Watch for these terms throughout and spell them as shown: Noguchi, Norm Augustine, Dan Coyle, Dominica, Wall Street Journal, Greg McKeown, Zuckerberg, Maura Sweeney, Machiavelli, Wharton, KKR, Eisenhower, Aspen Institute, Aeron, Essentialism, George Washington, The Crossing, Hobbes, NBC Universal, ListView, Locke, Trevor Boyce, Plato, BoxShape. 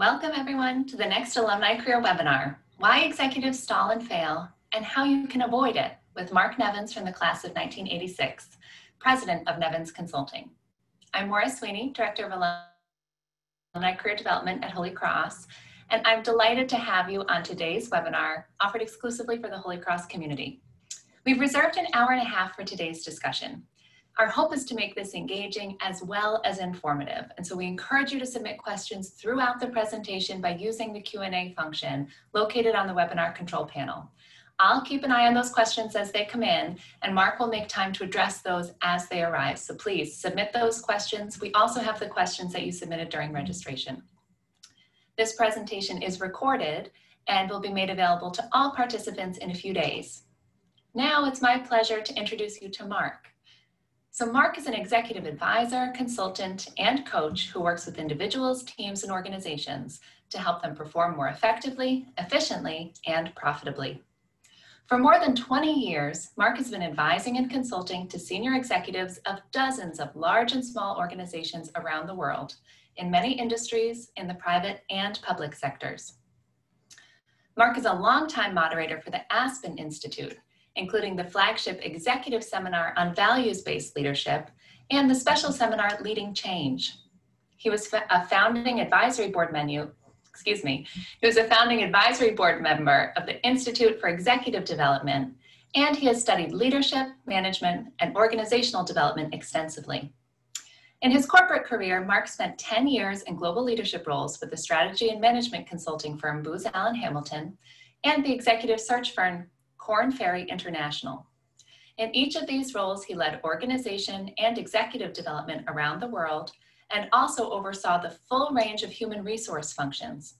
Welcome everyone to the next Alumni Career Webinar, Why Executives Stall and Fail and How You Can Avoid It, with Mark Nevins from the class of 1986, president of Nevins Consulting. I'm Maura Sweeney, director of Alumni Career Development at Holy Cross, and I'm delighted to have you on today's webinar, offered exclusively for the Holy Cross community. We've reserved an hour and a half for today's discussion. Our hope is to make this engaging as well as informative, and so we encourage you to submit questions throughout the presentation by using the Q&A function located on the webinar control panel. I'll keep an eye on those questions as they come in, and Mark will make time to address those as they arrive, so please submit those questions. We also have the questions that you submitted during registration. This presentation is recorded and will be made available to all participants in a few days. Now it's my pleasure to introduce you to Mark. So Mark is an executive advisor, consultant, and coach who works with individuals, teams, and organizations to help them perform more effectively, efficiently, and profitably. For more than 20 years, Mark has been advising and consulting to senior executives of dozens of large and small organizations around the world, in many industries, in the private and public sectors. Mark is a longtime moderator for the Aspen Institute, including the flagship executive seminar on values-based leadership and the special seminar Leading Change. He was a founding advisory board member of the Institute for Executive Development, and he has studied leadership, management, and organizational development extensively. In his corporate career, Mark spent 10 years in global leadership roles with the strategy and management consulting firm Booz Allen Hamilton and the executive search firm Korn Ferry International. In each of these roles, he led organization and executive development around the world and also oversaw the full range of human resource functions.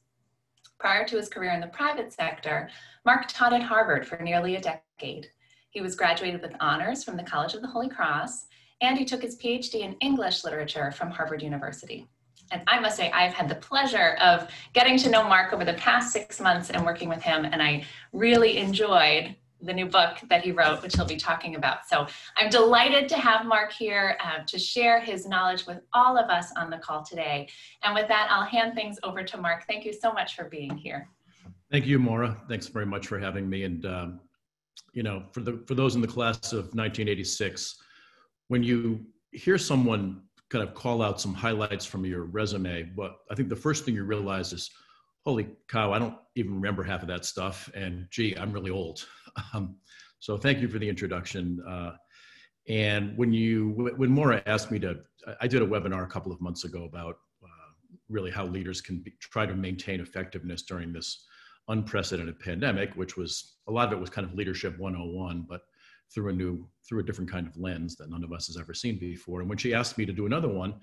Prior to his career in the private sector, Mark taught at Harvard for nearly a decade. He was graduated with honors from the College of the Holy Cross, and he took his PhD in English literature from Harvard University. And I must say, I've had the pleasure of getting to know Mark over the past 6 months and working with him, and I really enjoyed the new book that he wrote, which he'll be talking about. So I'm delighted to have Mark here to share his knowledge with all of us on the call today. And with that, I'll hand things over to Mark. Thank you so much for being here. Thank you, Maura. Thanks very much for having me. And you know, for those in the class of 1986, when you hear someone kind of call out some highlights from your resume, but I think the first thing you realize is, holy cow, I don't even remember half of that stuff, and gee, I'm really old. So thank you for the introduction. And when Maura asked me to, I did a webinar a couple of months ago about really how leaders can try to maintain effectiveness during this unprecedented pandemic, which was, a lot of it was kind of leadership 101, but through a different kind of lens that none of us has ever seen before. And when she asked me to do another one,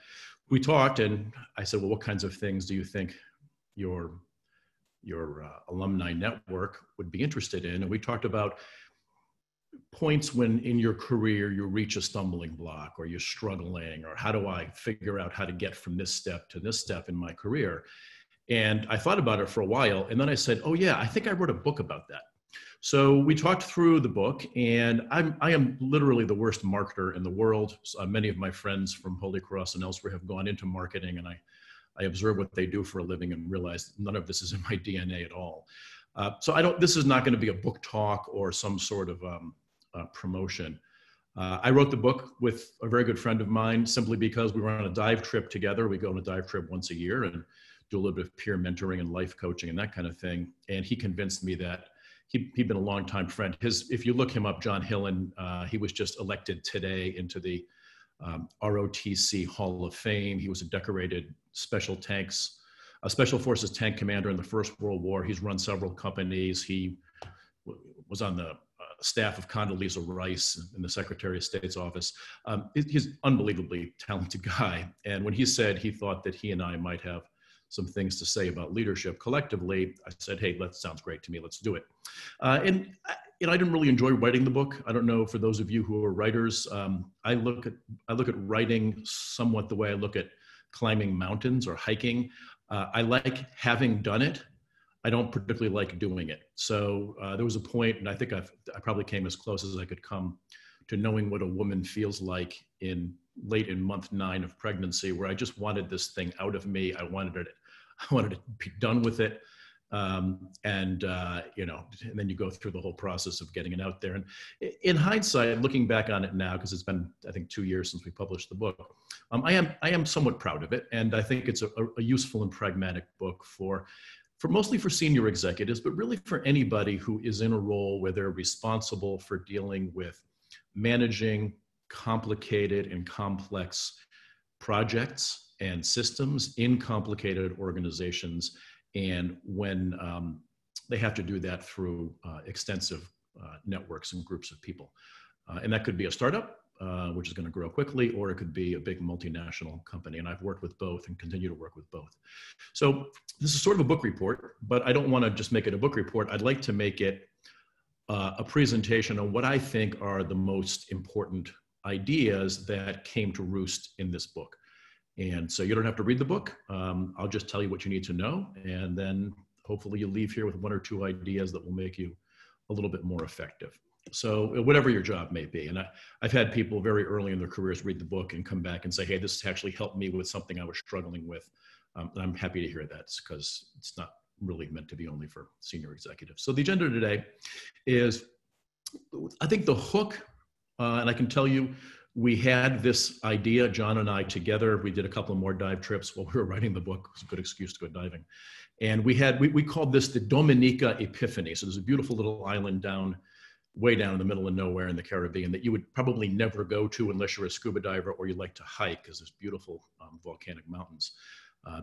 we talked, and I said, well, what kinds of things do you think your alumni network would be interested in? And we talked about points when in your career you reach a stumbling block, or you're struggling, or how do I figure out how to get from this step to this step in my career? And I thought about it for a while, and then I said, oh yeah, I think I wrote a book about that. So we talked through the book, and I am literally the worst marketer in the world. Many of my friends from Holy Cross and elsewhere have gone into marketing, and I observe what they do for a living and realize none of this is in my DNA at all. So this is not going to be a book talk or some sort of promotion. I wrote the book with a very good friend of mine simply because we were on a dive trip together. We go on a dive trip once a year and do a little bit of peer mentoring and life coaching and that kind of thing. And he convinced me that he'd been a longtime friend. If you look him up, John Hillen, he was just elected today into the ROTC Hall of Fame. He was a decorated Special Forces tank commander in the First World War. He's run several companies. He was on the staff of Condoleezza Rice in the Secretary of State's office. He's an unbelievably talented guy. And when he said he thought that he and I might have some things to say about leadership collectively, I said, hey, that sounds great to me, let's do it. And I didn't really enjoy writing the book. I don't know, for those of you who are writers, I look at writing somewhat the way I look at climbing mountains or hiking. I like having done it. I don't particularly like doing it. So there was a point, and I think I probably came as close as I could come to knowing what a woman feels like late in month 9 of pregnancy, where I just wanted this thing out of me. I wanted it I wanted to be done with it. You know, and then you go through the whole process of getting it out there. And in hindsight, looking back on it now, because it's been, I think, 2 years since we published the book, I am somewhat proud of it. And I think it's a useful and pragmatic book for mostly for senior executives, but really for anybody who is in a role where they're responsible for dealing with managing complicated and complex projects and systems in complicated organizations. And when they have to do that through extensive networks and groups of people. And that could be a startup, which is going to grow quickly, or it could be a big multinational company. And I've worked with both and continue to work with both. So this is sort of a book report, but I don't want to just make it a book report. I'd like to make it a presentation on what I think are the most important ideas that came to roost in this book. And so you don't have to read the book. I'll just tell you what you need to know. And then hopefully you leave here with one or two ideas that will make you a little bit more effective. So whatever your job may be. And I've had people very early in their careers read the book and come back and say, hey, this actually helped me with something I was struggling with. And I'm happy to hear that because it's not really meant to be only for senior executives. So the agenda today is, I think the hook, and I can tell you, we had this idea, John and I together, we did a couple of more dive trips while we were writing the book. It was a good excuse to go diving. And we called this the Dominica Epiphany. So there's a beautiful little island down, way down in the middle of nowhere in the Caribbean that you would probably never go to unless you're a scuba diver or you like to hike because there's beautiful volcanic mountains.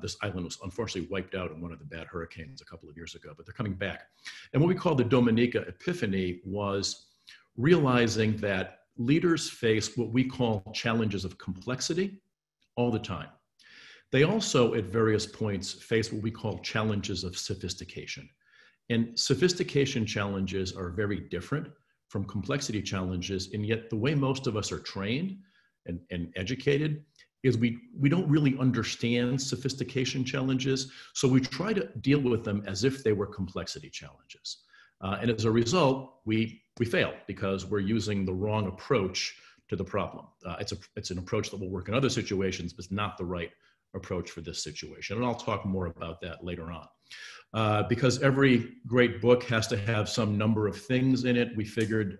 This island was unfortunately wiped out in one of the bad hurricanes a couple of years ago, but they're coming back. And what we called the Dominica Epiphany was realizing that leaders face what we call challenges of complexity all the time. They also, at various points, face what we call challenges of sophistication. And sophistication challenges are very different from complexity challenges, and yet the way most of us are trained and educated is we don't really understand sophistication challenges, so we try to deal with them as if they were complexity challenges. And as a result, we fail because we're using the wrong approach to the problem. It's an approach that will work in other situations, but it's not the right approach for this situation. And I'll talk more about that later on. Because every great book has to have some number of things in it, we figured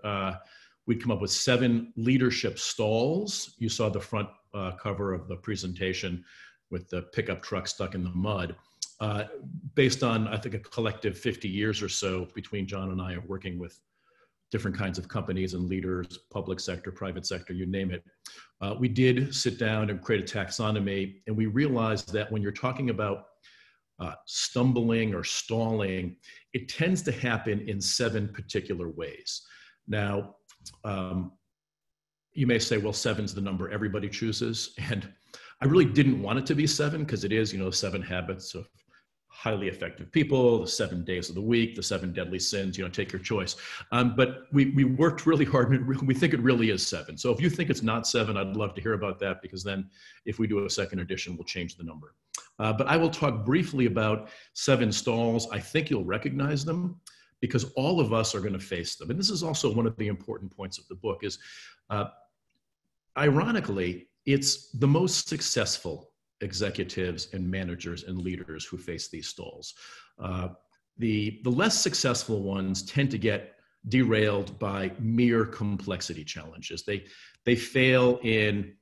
we'd come up with 7 leadership stalls. You saw the front cover of the presentation with the pickup truck stuck in the mud. Based on, I think, a collective 50 years or so between John and I of working with different kinds of companies and leaders, public sector, private sector, you name it. We did sit down and create a taxonomy, and we realized that when you're talking about stumbling or stalling, it tends to happen in 7 particular ways. Now, you may say, well, 7's the number everybody chooses, and I really didn't want it to be 7 because it is, you know, 7 habits of highly effective people, the 7 days of the week, the 7 deadly sins, you know, take your choice. But we worked really hard and we think it really is 7. So if you think it's not 7, I'd love to hear about that because then if we do a second edition, we'll change the number. But I will talk briefly about 7 stalls. I think you'll recognize them because all of us are going to face them. And this is also one of the important points of the book is, ironically, it's the most successful executives and managers and leaders who face these stalls. The less successful ones tend to get derailed by mere complexity challenges. They fail in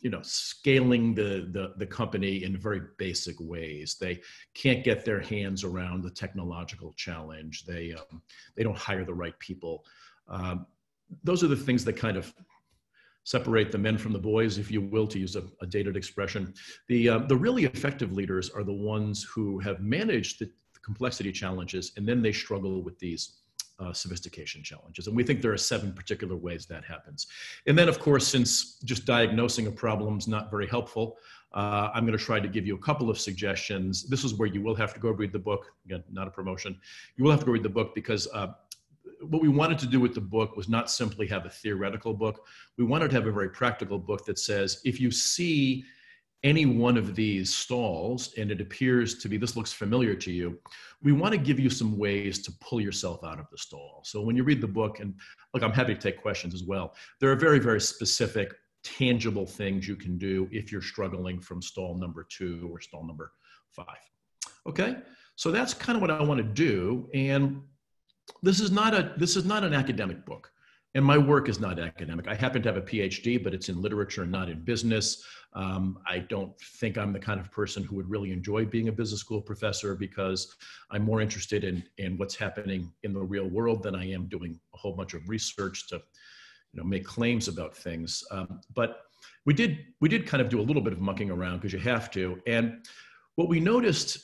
you know, scaling the company in very basic ways. They can't get their hands around the technological challenge. They don't hire the right people. Those are the things that kind of separate the men from the boys, if you will, to use a dated expression. The really effective leaders are the ones who have managed the complexity challenges, and then they struggle with these sophistication challenges. And we think there are 7 particular ways that happens. And then, of course, since just diagnosing a problem is not very helpful, I'm going to try to give you a couple of suggestions. This is where you will have to go read the book. Again, not a promotion. You will have to go read the book because what we wanted to do with the book was not simply have a theoretical book. We wanted to have a very practical book that says, if you see any one of these stalls and it appears to be, this looks familiar to you, we want to give you some ways to pull yourself out of the stall. So when you read the book, and look, I'm happy to take questions as well. There are very, very specific, tangible things you can do if you're struggling from stall number 2 or stall number five. Okay, so that's kind of what I want to do. And this is not an academic book. And my work is not academic. I happen to have a PhD, but it's in literature and not in business. I don't think I'm the kind of person who would really enjoy being a business school professor, because I'm more interested in what's happening in the real world than I am doing a whole bunch of research to, you know, make claims about things. But we did kind of do a little bit of mucking around, because you have to. And what we noticed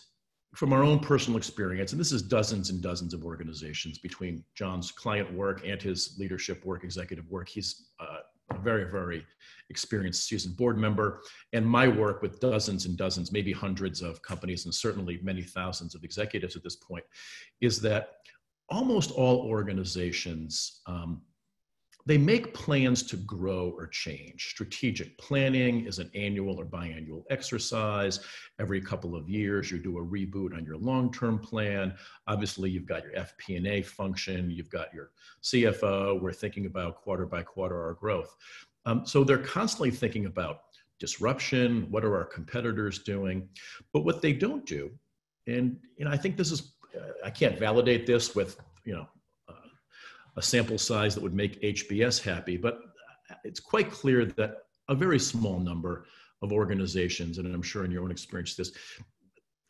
from our own personal experience, and this is dozens and dozens of organizations between John's client work and his leadership work, executive work. He's a very, very experienced, seasoned board member, and my work with dozens and dozens, maybe hundreds of companies, and certainly many thousands of executives at this point, is that almost all organizations, they make plans to grow or change. Strategic planning is an annual or biannual exercise. Every couple of years, you do a reboot on your long-term plan. Obviously, you've got your FP&A function. You've got your CFO. We're thinking about quarter by quarter our growth. So they're constantly thinking about disruption. What are our competitors doing? But what they don't do, and I think this is, I can't validate this with, a sample size that would make HBS happy, but it's quite clear that a very small number of organizations, and I'm sure in your own experience this,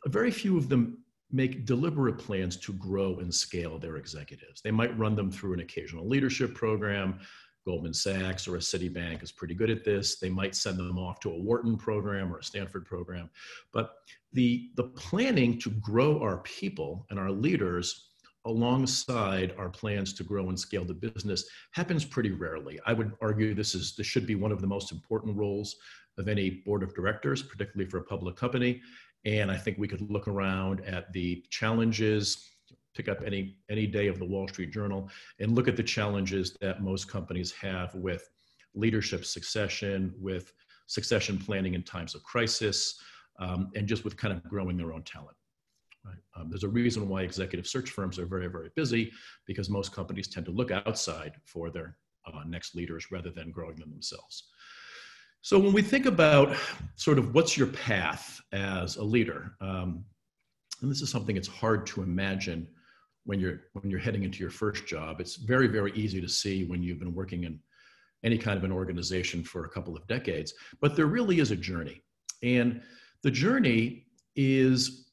very few of them make deliberate plans to grow and scale their executives. They might run them through an occasional leadership program. Goldman Sachs or a Citibank is pretty good at this. They might send them off to a Wharton program or a Stanford program. But the planning to grow our people and our leaders alongside our plans to grow and scale the business happens pretty rarely. I would argue this should be one of the most important roles of any board of directors, particularly for a public company. And I think we could look around at the challenges, pick up any day of the Wall Street Journal, and look at the challenges that most companies have with leadership succession, with succession planning in times of crisis, and just with kind of growing their own talent. There's a reason why executive search firms are very, very busy, because most companies tend to look outside for their next leaders rather than growing them themselves. So when we think about sort of what's your path as a leader, and this is something it's hard to imagine when you're heading into your first job. It's very, very easy to see when you've been working in any kind of an organization for a couple of decades, but there really is a journey. And the journey is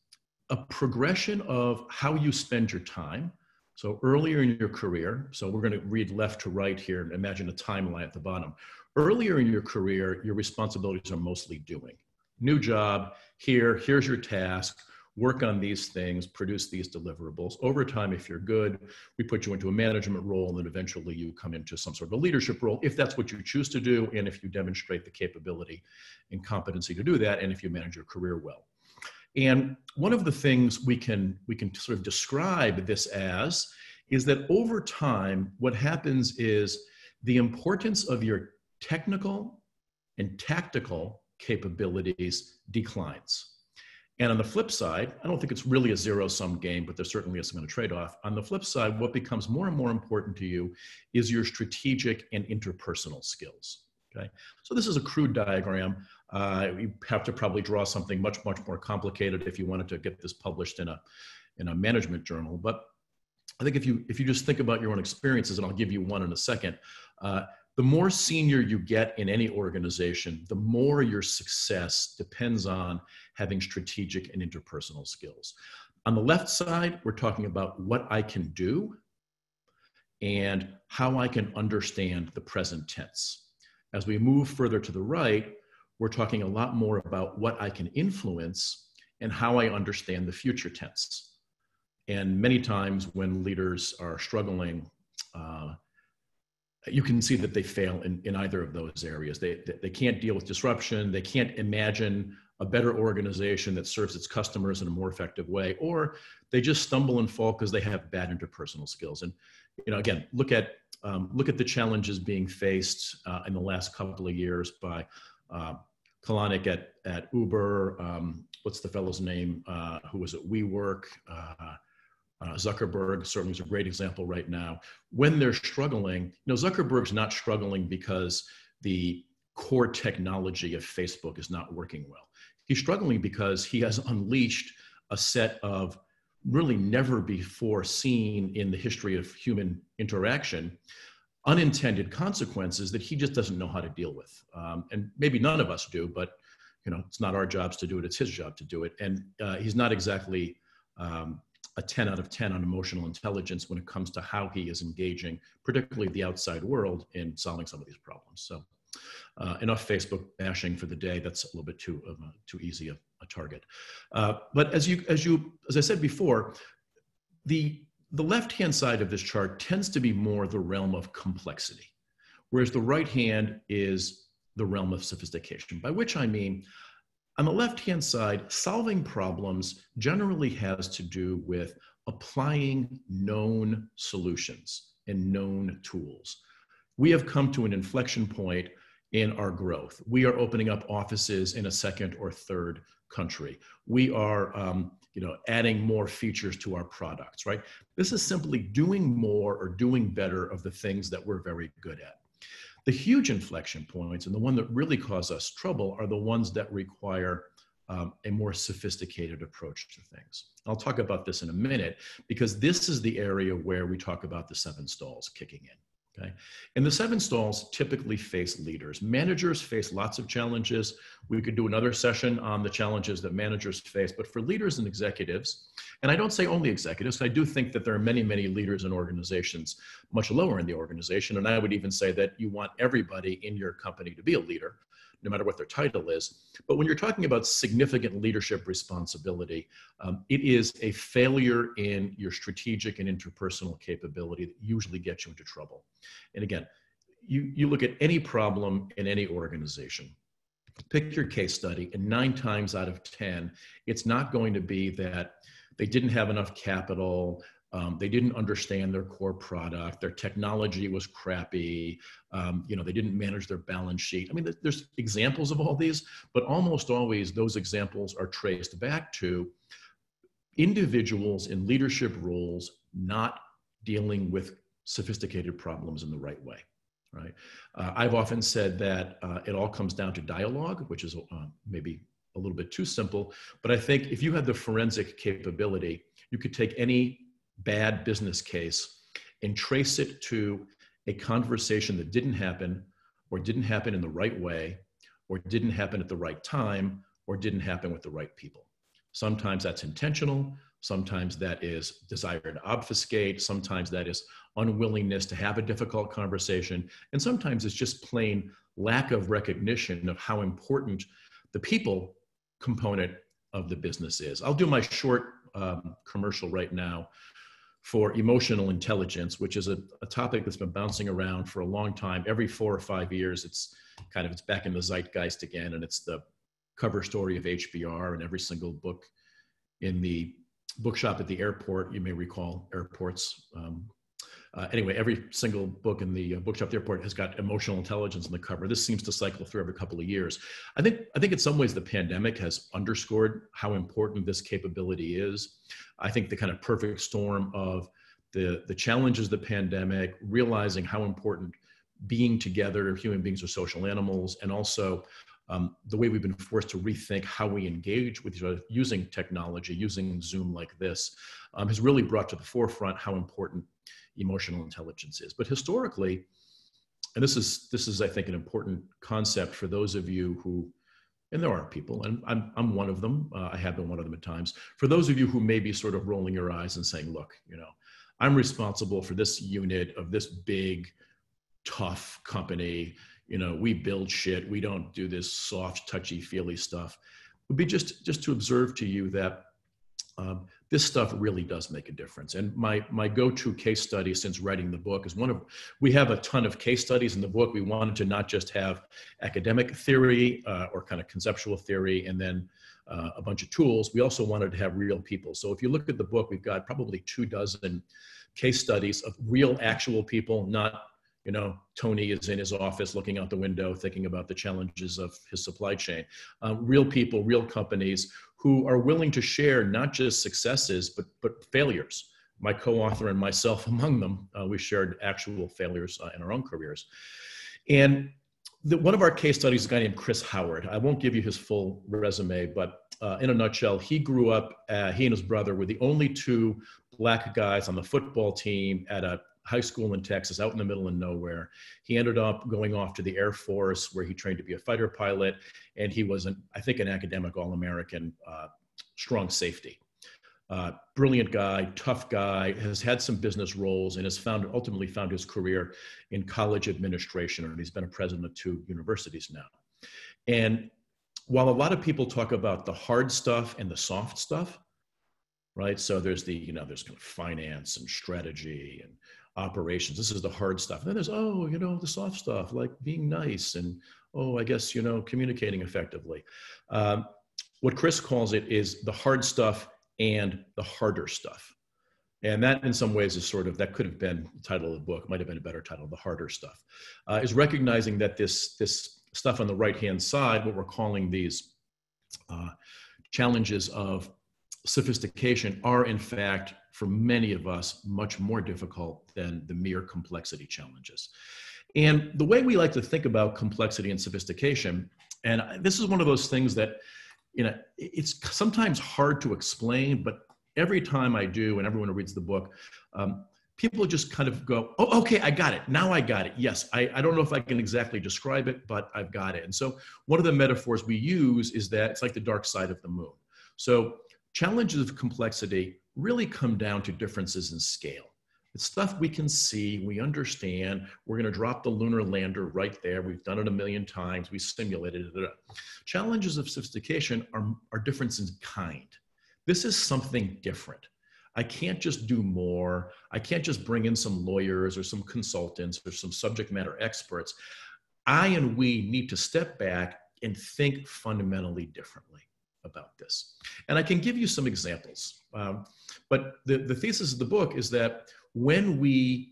a progression of how you spend your time. So earlier in your career, so we're going to read left to right here and imagine a timeline at the bottom. Earlier in your career, your responsibilities are mostly doing. New job, here's your task, work on these things, produce these deliverables. Over time, if you're good, we put you into a management role, and then eventually you come into some sort of a leadership role, if that's what you choose to do, and if you demonstrate the capability and competency to do that, and if you manage your career well. And one of the things we can sort of describe this as is that over time, what happens is the importance of your technical and tactical capabilities declines. And on the flip side, I don't think it's really a zero-sum game, but there certainly is some kind of trade-off. On the flip side, what becomes more and more important to you is your strategic and interpersonal skills. Okay. So this is a crude diagram. You have to probably draw something much, much more complicated if you wanted to get this published in a management journal. But I think if you just think about your own experiences, and I'll give you one in a second, the more senior you get in any organization, the more your success depends on having strategic and interpersonal skills. On the left side, we're talking about what I can do and how I can understand the present tense. As we move further to the right, we're talking a lot more about what I can influence and how I understand the future tense. And many times when leaders are struggling, you can see that they fail in either of those areas. They can't deal with disruption. They can't imagine a better organization that serves its customers in a more effective way, or they just stumble and fall because they have bad interpersonal skills. And again, look at the challenges being faced in the last couple of years by Kalanick at Uber, what's the fellow's name who was at WeWork, Zuckerberg certainly is a great example right now. When they're struggling, Zuckerberg's not struggling because the core technology of Facebook is not working well. He's struggling because he has unleashed a set of really never before seen in the history of human interaction, unintended consequences that he just doesn't know how to deal with. And maybe none of us do, but you know, it's not our jobs to do it, it's his job to do it. And he's not exactly a 10 out of 10 on emotional intelligence when it comes to how he is engaging, particularly the outside world, in solving some of these problems. So enough Facebook bashing for the day. That's a little bit too easy a target. But as I said before, the left-hand side of this chart tends to be more the realm of complexity, whereas the right hand is the realm of sophistication, by which I mean, on the left-hand side, solving problems generally has to do with applying known solutions and known tools. We have come to an inflection point in our growth. We are opening up offices in a second or third country. We are adding more features to our products, right? This is simply doing more or doing better of the things that we're very good at. The huge inflection points, and the one that really cause us trouble, are the ones that require a more sophisticated approach to things. I'll talk about this in a minute, because this is the area where we talk about the seven stalls kicking in. Okay. And the seven stalls typically face leaders. Managers face lots of challenges. We could do another session on the challenges that managers face, but for leaders and executives, and I don't say only executives, I do think that there are many, many leaders in organizations much lower in the organization, and I would even say that you want everybody in your company to be a leader, no matter what their title is. But when you're talking about significant leadership responsibility, it is a failure in your strategic and interpersonal capability that usually gets you into trouble. And again, you look at any problem in any organization, pick your case study, and 9 times out of 10, it's not going to be that they didn't have enough capital, they didn't understand their core product, their technology was crappy, they didn't manage their balance sheet. I mean, there's examples of all these, but almost always those examples are traced back to individuals in leadership roles not dealing with sophisticated problems in the right way, right? I've often said that it all comes down to dialogue, which is maybe a little bit too simple, but I think if you had the forensic capability, you could take any bad business case and trace it to a conversation that didn't happen, or didn't happen in the right way, or didn't happen at the right time, or didn't happen with the right people. Sometimes that's intentional, sometimes that is desire to obfuscate, sometimes that is unwillingness to have a difficult conversation, and sometimes it's just plain lack of recognition of how important the people component of the business is. I'll do my short commercial right now for emotional intelligence, which is a topic that's been bouncing around for a long time. Every 4 or 5 years, it's back in the zeitgeist again, and it's the cover story of HBR and every single book in the bookshop at the airport. You may recall airports. Anyway, every single book in the bookshop at the airport has got emotional intelligence on the cover. This seems to cycle through every couple of years. I think in some ways the pandemic has underscored how important this capability is. I think the kind of perfect storm of the challenges of the pandemic, realizing how important being together, human beings are social animals, and also the way we've been forced to rethink how we engage with each other using technology, using Zoom like this, has really brought to the forefront how important emotional intelligence is. But historically, and this is I think an important concept for those of you who, and there are people, and I'm one of them, I have been one of them at times, for those of you who may be sort of rolling your eyes and saying, look, I'm responsible for this unit of this big, tough company. We build shit, we don't do this soft, touchy-feely stuff. It would be just to observe to you that this stuff really does make a difference. And my go-to case study since writing the book is we have a ton of case studies in the book. We wanted to not just have academic theory or kind of conceptual theory and then a bunch of tools. We also wanted to have real people. So if you look at the book, we've got probably 24 case studies of real, actual people, not Tony is in his office looking out the window, thinking about the challenges of his supply chain. Real people, real companies who are willing to share not just successes, but failures. My co-author and myself among them, we shared actual failures in our own careers. And one of our case studies is a guy named Chris Howard. I won't give you his full resume, but in a nutshell, he grew up, he and his brother were the only two black guys on the football team at a high school in Texas, out in the middle of nowhere. He ended up going off to the Air Force, where he trained to be a fighter pilot. And he was, I think an academic All-American, strong safety. Brilliant guy, tough guy, has had some business roles and has found, ultimately found his career in college administration. And he's been a president of two universities now. And while a lot of people talk about the hard stuff and the soft stuff, right? So there's the, you know, there's kind of finance and strategy and operations. This is the hard stuff. And then there's, oh, you know, the soft stuff, like being nice and, oh, I guess, you know, communicating effectively. What Chris calls it is the hard stuff and the harder stuff. And that in some ways is sort of, that could have been the title of the book, might have been a better title, the harder stuff, is recognizing that this stuff on the right-hand side, what we're calling these challenges of sophistication, are in fact, for many of us, much more difficult than the mere complexity challenges. And the way we like to think about complexity and sophistication, and this is one of those things that, you know, it's sometimes hard to explain, but every time I do, and everyone who reads the book, people just kind of go, oh, okay, I got it. Now I got it. Yes, I don't know if I can exactly describe it, but I've got it. And so one of the metaphors we use is that it's like the dark side of the moon. So challenges of complexity really come down to differences in scale. It's stuff we can see, we understand. We're going to drop the lunar lander right there. We've done it a million times. We simulated it. Challenges of sophistication are difference in kind. This is something different. I can't just do more. I can't just bring in some lawyers or some consultants or some subject matter experts. I and we need to step back and think fundamentally differently about this. And I can give you some examples. But the thesis of the book is that when we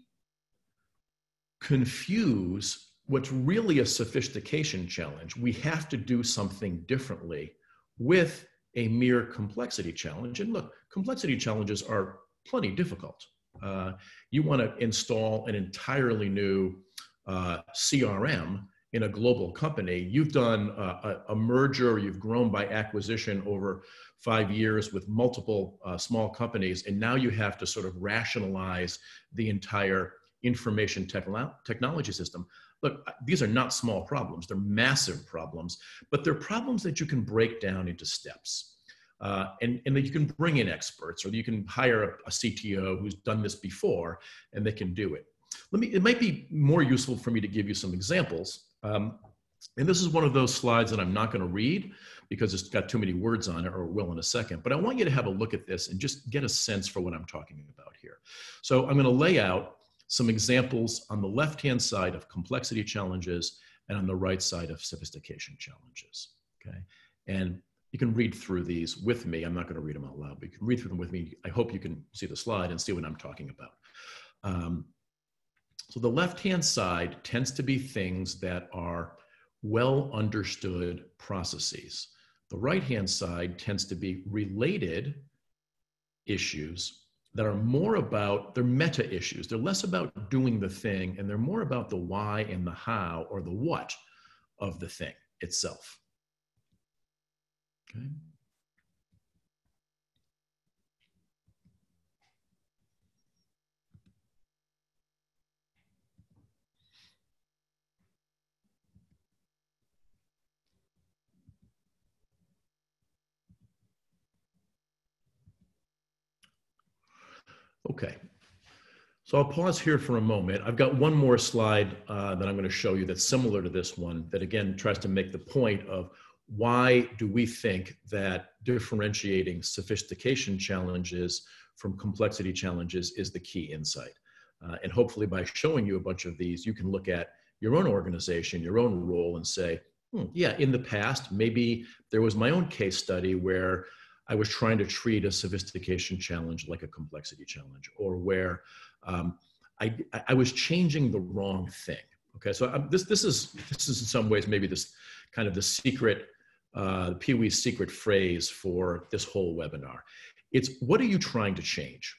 confuse what's really a sophistication challenge, we have to do something differently with a mere complexity challenge. And look, complexity challenges are plenty difficult. You want to install an entirely new CRM in a global company. You've done a merger, or you've grown by acquisition over 5 years with multiple small companies, and now you have to sort of rationalize the entire information technology system. Look, these are not small problems. They're massive problems, but they're problems that you can break down into steps. And that you can bring in experts, or you can hire a CTO who's done this before, and they can do it. It might be more useful for me to give you some examples. And this is one of those slides that I'm not going to read because it's got too many words on it, or will in a second. But I want you to have a look at this and just get a sense for what I'm talking about here. So I'm going to lay out some examples on the left-hand side of complexity challenges and on the right side of sophistication challenges. Okay, and you can read through these with me. I'm not going to read them out loud, but you can read through them with me. I hope you can see the slide and see what I'm talking about. So the left-hand side tends to be things that are well understood processes. The right-hand side tends to be related issues that are more about, they're meta issues. They're less about doing the thing, and they're more about the why and the how, or the what of the thing itself. Okay. Okay, so I'll pause here for a moment. I've got one more slide that I'm going to show you that's similar to this one, that again tries to make the point of why do we think that differentiating sophistication challenges from complexity challenges is the key insight. And hopefully by showing you a bunch of these, you can look at your own organization, your own role, and say, yeah, in the past, maybe there was my own case study where I was trying to treat a sophistication challenge like a complexity challenge, or where I was changing the wrong thing. Okay, so this is in some ways maybe this kind of the secret, Pee Wee's secret phrase for this whole webinar. It's, what are you trying to change?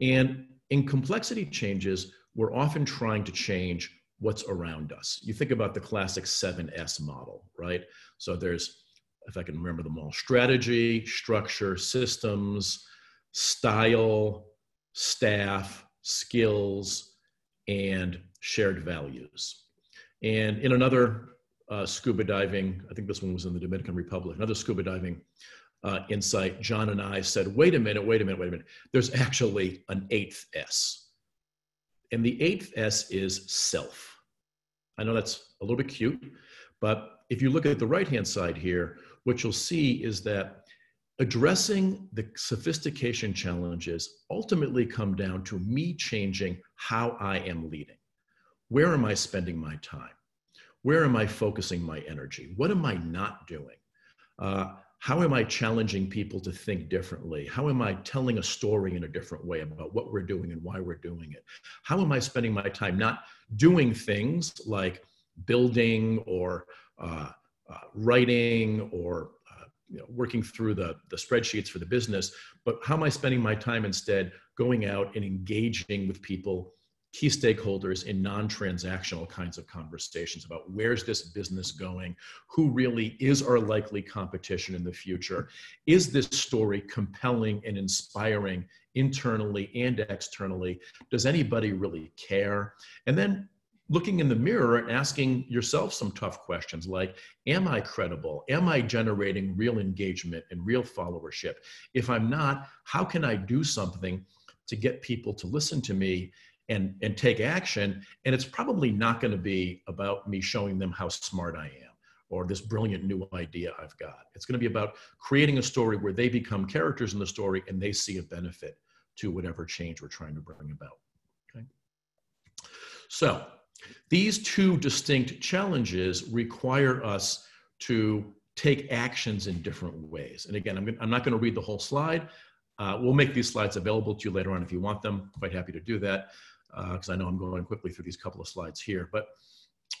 And in complexity changes, we're often trying to change what's around us. You think about the classic 7S model, right? So there's, if I can remember them all, strategy, structure, systems, style, staff, skills, and shared values. And in another scuba diving, I think this one was in the Dominican Republic, another scuba diving insight, John and I said, wait a minute. There's actually an 8th S. And the 8th S is self. I know that's a little bit cute, but if you look at the right-hand side here, what you'll see is that addressing the sophistication challenges ultimately come down to me changing how I am leading. Where am I spending my time? Where am I focusing my energy? What am I not doing? How am I challenging people to think differently? How am I telling a story in a different way about what we're doing and why we're doing it? How am I spending my time not doing things like building or writing or working through the spreadsheets for the business, but how am I spending my time instead going out and engaging with people, key stakeholders, in non-transactional kinds of conversations about where's this business going, who really is our likely competition in the future, is this story compelling and inspiring internally and externally, does anybody really care? And then looking in the mirror and asking yourself some tough questions like, am I credible? Am I generating real engagement and real followership? If I'm not, how can I do something to get people to listen to me and take action? And it's probably not going to be about me showing them how smart I am or this brilliant new idea I've got. It's going to be about creating a story where they become characters in the story and they see a benefit to whatever change we're trying to bring about. Okay. So these two distinct challenges require us to take actions in different ways. And again, I'm not going to read the whole slide. We'll make these slides available to you later on if you want them. Quite happy to do that because I know I'm going quickly through these couple of slides here. But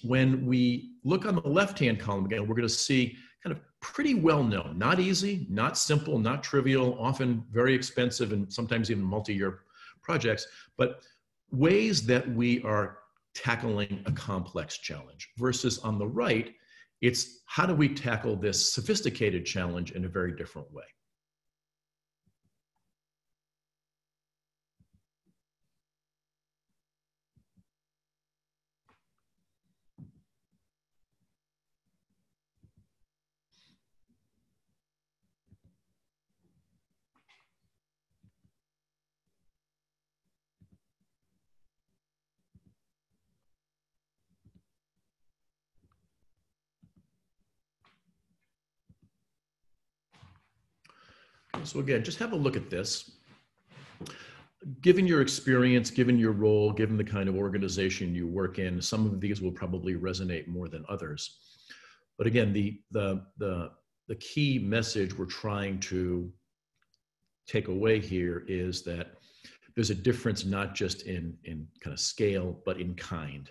when we look on the left-hand column again, we're going to see kind of pretty well-known, not easy, not simple, not trivial, often very expensive and sometimes even multi-year projects, but ways that we are tackling a complex challenge, versus on the right, it's how do we tackle this sophisticated challenge in a very different way. So again, just have a look at this. Given your experience, given your role, given the kind of organization you work in, some of these will probably resonate more than others. But again, the key message we're trying to take away here is that there's a difference not just in kind of scale, but in kind.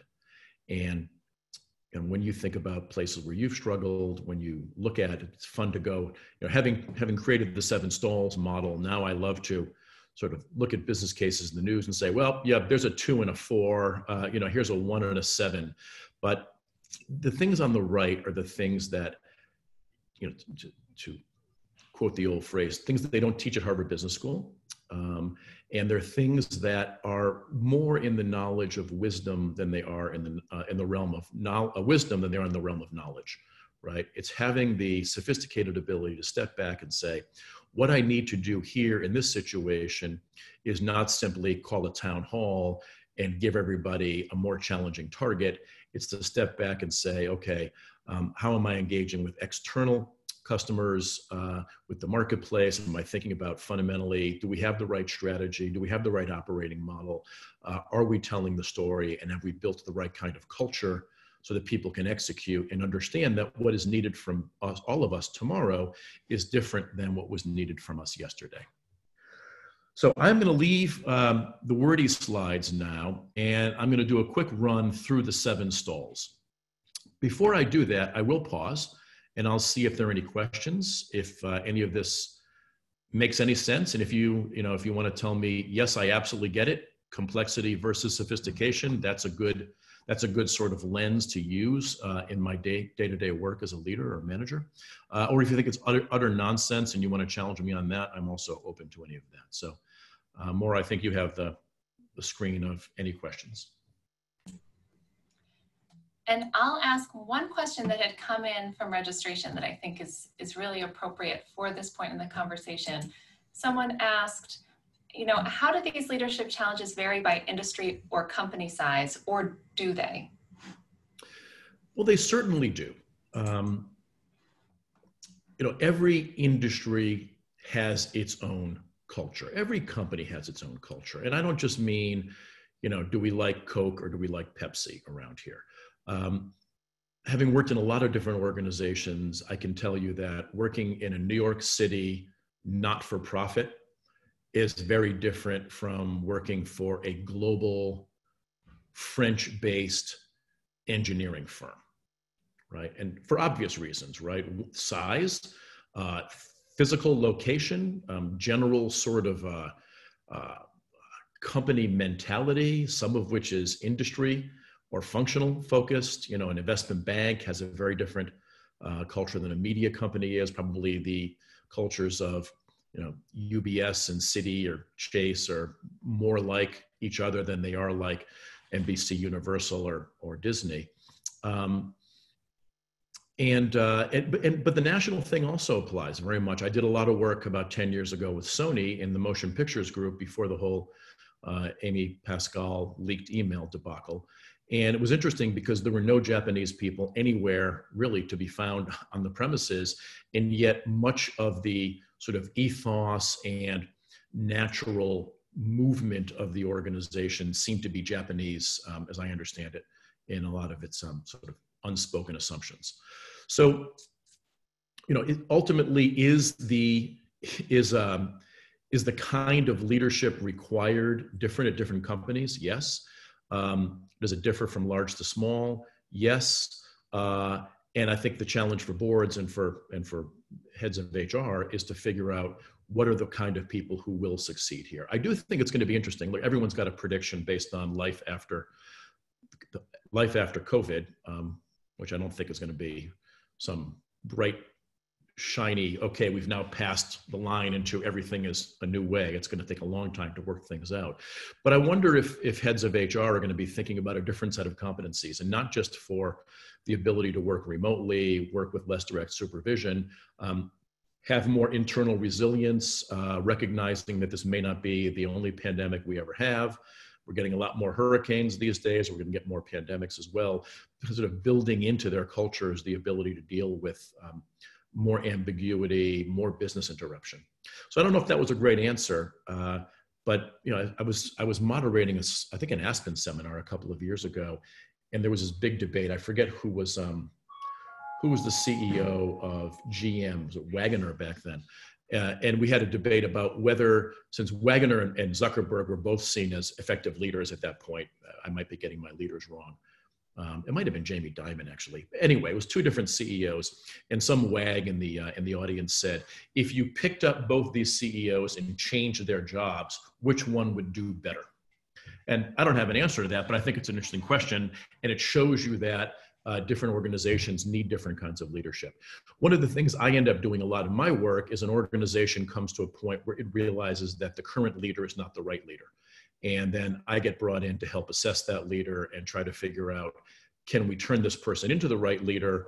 And when you think about places where you've struggled, when you look at it, it's fun to go, you know, having created the 7 stalls model, now I love to sort of look at business cases in the news and say, well, yeah, there's a 2 and a 4, you know, here's a 1 and a 7. But the things on the right are the things that, you know, to quote the old phrase, things that they don't teach at Harvard Business School. And they're things that are more in the knowledge of wisdom than they are in the realm of wisdom than they are in the realm of knowledge, right? It's having the sophisticated ability to step back and say, what I need to do here in this situation is not simply call a town hall and give everybody a more challenging target. It's to step back and say, okay, how am I engaging with external customers, with the marketplace? Am I thinking about fundamentally, do we have the right strategy? Do we have the right operating model? Are we telling the story? And have we built the right kind of culture so that people can execute and understand that what is needed from us, all of us tomorrow is different than what was needed from us yesterday? So I'm going to leave the wordy slides now, and I'm going to do a quick run through the 7 stalls. Before I do that, I will pause. And I'll see if there are any questions, if any of this makes any sense. And if you want to tell me, yes, I absolutely get it, complexity versus sophistication, that's a good that's a good sort of lens to use in my day-to-day work as a leader or manager. Or if you think it's utter nonsense and you want to challenge me on that, I'm also open to any of that. So Maura, I think you have the screen of any questions. And I'll ask one question that had come in from registration that I think is really appropriate for this point in the conversation. Someone asked, you know, how do these leadership challenges vary by industry or company size, or do they? Well, they certainly do. You know, every industry has its own culture. Every company has its own culture. And I don't just mean, you know, do we like Coke or do we like Pepsi around here? Having worked in a lot of different organizations, I can tell you that working in a New York City not-for-profit is very different from working for a global French-based engineering firm, right? And for obvious reasons, right? Size, physical location, general sort of company mentality, some of which is industry or functional focused. You know, an investment bank has a very different culture than a media company is. Probably the cultures of, you know, UBS and Citi or Chase are more like each other than they are like NBC Universal or Disney. But the national thing also applies very much. I did a lot of work about 10 years ago with Sony in the motion pictures group before the whole Amy Pascal leaked email debacle. And it was interesting because there were no Japanese people anywhere really to be found on the premises. And yet much of the sort of ethos and natural movement of the organization seemed to be Japanese, as I understand it, in a lot of its sort of unspoken assumptions. So, you know, it ultimately is the kind of leadership required different at different companies? Yes. Does it differ from large to small? Yes. And I think the challenge for boards and for heads of HR is to figure out what are the kind of people who will succeed here. I do think it's going to be interesting. Look, everyone's got a prediction based on life after COVID, which I don't think is going to be some bright, shiny, okay, we've now passed the line into everything is a new way. It's going to take a long time to work things out. But I wonder if heads of HR are going to be thinking about a different set of competencies, and not just for the ability to work remotely, work with less direct supervision, have more internal resilience, recognizing that this may not be the only pandemic we ever have. We're getting a lot more hurricanes these days. We're going to get more pandemics as well. Sort of building into their cultures the ability to deal with more ambiguity, more business interruption. So I don't know if that was a great answer, but you know, I was moderating I think an Aspen seminar a couple of years ago, and there was this big debate. I forget who was the CEO of GM, was it Wagoner back then? And we had a debate about whether, since Wagoner and Zuckerberg were both seen as effective leaders at that point, I might be getting my leaders wrong. It might have been Jamie Dimon, actually. Anyway, it was two different CEOs, and some wag in the audience said, if you picked up both these CEOs and changed their jobs, which one would do better? And I don't have an answer to that, but I think it's an interesting question, and it shows you that different organizations need different kinds of leadership. One of the things I end up doing a lot of my work is an organization comes to a point where it realizes that the current leader is not the right leader. And then I get brought in to help assess that leader and try to figure out, can we turn this person into the right leader,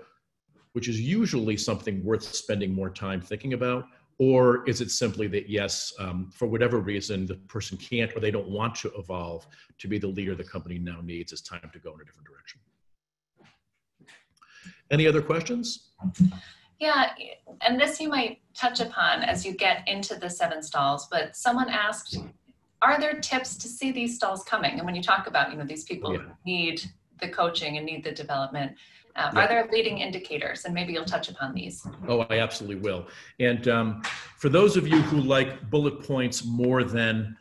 which is usually something worth spending more time thinking about, or is it simply that, yes, for whatever reason, the person can't or they don't want to evolve to be the leader the company now needs. It's time to go in a different direction. Any other questions? Yeah, and this you might touch upon as you get into the 7 stalls, but someone asked, are there tips to see these stalls coming? And when you talk about, you know, these people need the coaching and need the development, are there leading indicators? And maybe you'll touch upon these. Oh, I absolutely will. And for those of you who like bullet points more than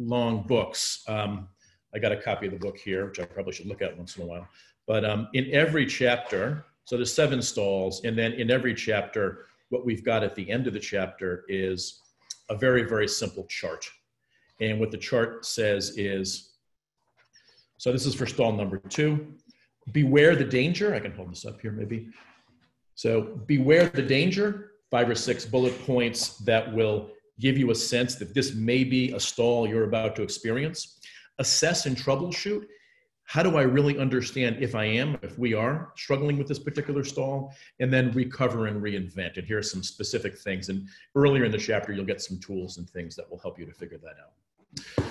long books, I got a copy of the book here, which I probably should look at once in a while. But in every chapter, so there's 7 stalls, and then in every chapter, what we've got at the end of the chapter is a very, very simple chart. And what the chart says is So this is for stall number two. Beware the danger. I can hold this up here maybe. So beware the danger, 5 or 6 bullet points that will give you a sense that this may be a stall you're about to experience. Assess and troubleshoot. How do I really understand if I am, if we are struggling with this particular stall? And then recover and reinvent. And here are some specific things. And earlier in the chapter, you'll get some tools and things that will help you to figure that out.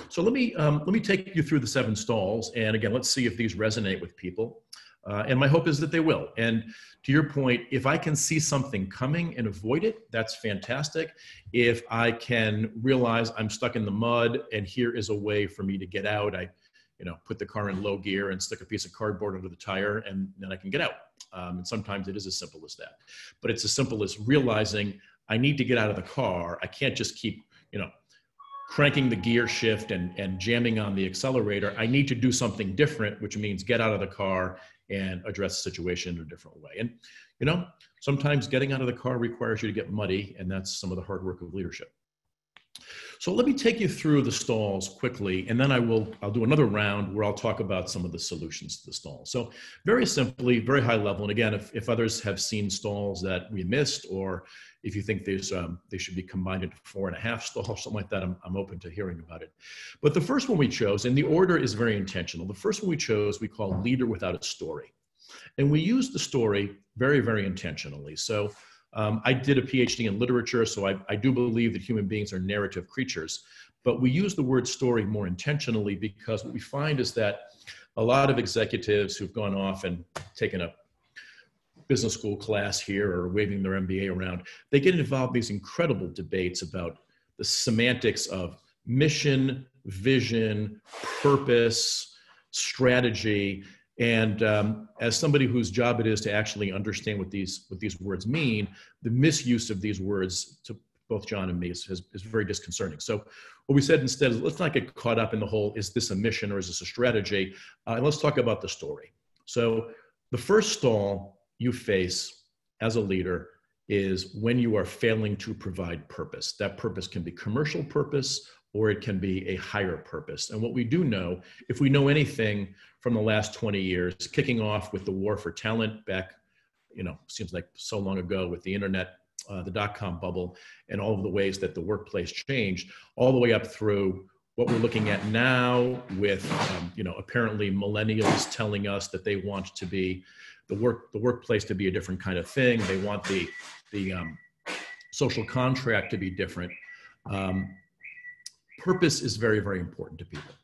So let me take you through the 7 stalls. And again, let's see if these resonate with people. And my hope is that they will. And to your point, if I can see something coming and avoid it, that's fantastic. If I can realize I'm stuck in the mud and here is a way for me to get out, I put the car in low gear and stick a piece of cardboard under the tire and then I can get out. And sometimes it is as simple as that. But it's as simple as realizing I need to get out of the car. I can't just keep, cranking the gear shift and jamming on the accelerator. I need to do something different, which means get out of the car and address the situation in a different way. And, sometimes getting out of the car requires you to get muddy, and that's some of the hard work of leadership. So let me take you through the stalls quickly, and then I'll do another round where I'll talk about some of the solutions to the stalls. So very simply, very high level. And again, if others have seen stalls that we missed, or if you think there's, they should be combined into 4.5 stalls, something like that, I'm open to hearing about it. But the first one we chose, and the order is very intentional. The first one we chose, we call Leader Without a Story. And we use the story very, very intentionally. So I did a PhD in literature, so I do believe that human beings are narrative creatures, but we use the word story more intentionally because what we find is that a lot of executives who've gone off and taken a business school class here or waving their MBA around, they get involved in these incredible debates about the semantics of mission, vision, purpose, strategy. And as somebody whose job it is to actually understand what these words mean, the misuse of these words to both John and me is very disconcerting. So what we said instead is let's not get caught up in the whole, is this a mission or is this a strategy? And let's talk about the story. So the first stall you face as a leader is when you are failing to provide purpose. That purpose can be commercial purpose, or it can be a higher purpose. And what we do know, if we know anything from the last 20 years, kicking off with the war for talent back, seems like so long ago with the internet, the dot-com bubble, and all of the ways that the workplace changed, all the way up through what we're looking at now with, apparently millennials telling us that they want to be the workplace to be a different kind of thing. They want the social contract to be different. Purpose is very, very important to people.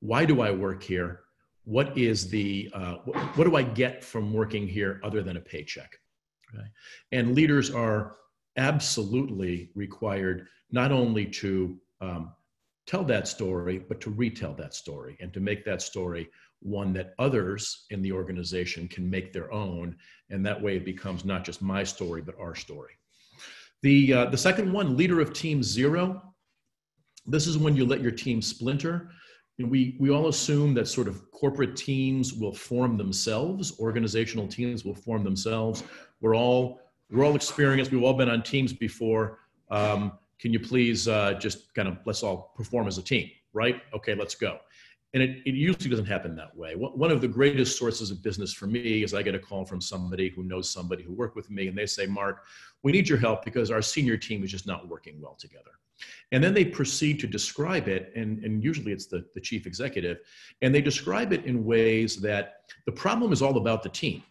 Why do I work here? What is what do I get from working here other than a paycheck? Okay. And leaders are absolutely required not only to tell that story, but to retell that story and to make that story one that others in the organization can make their own. And that way it becomes not just my story, but our story. The second one, leader of team zero. This is when you let your team splinter. And we all assume that sort of corporate teams will form themselves, organizational teams will form themselves. We're all experienced, we've all been on teams before. Can you please just kind of, let's all perform as a team, right? Okay, let's go. And it usually doesn't happen that way. One of the greatest sources of business for me is I get a call from somebody who knows somebody who worked with me, and they say, "Mark, we need your help because our senior team is just not working well together." And then they proceed to describe it, and usually it's the chief executive, and they describe it in ways that the problem is all about the team.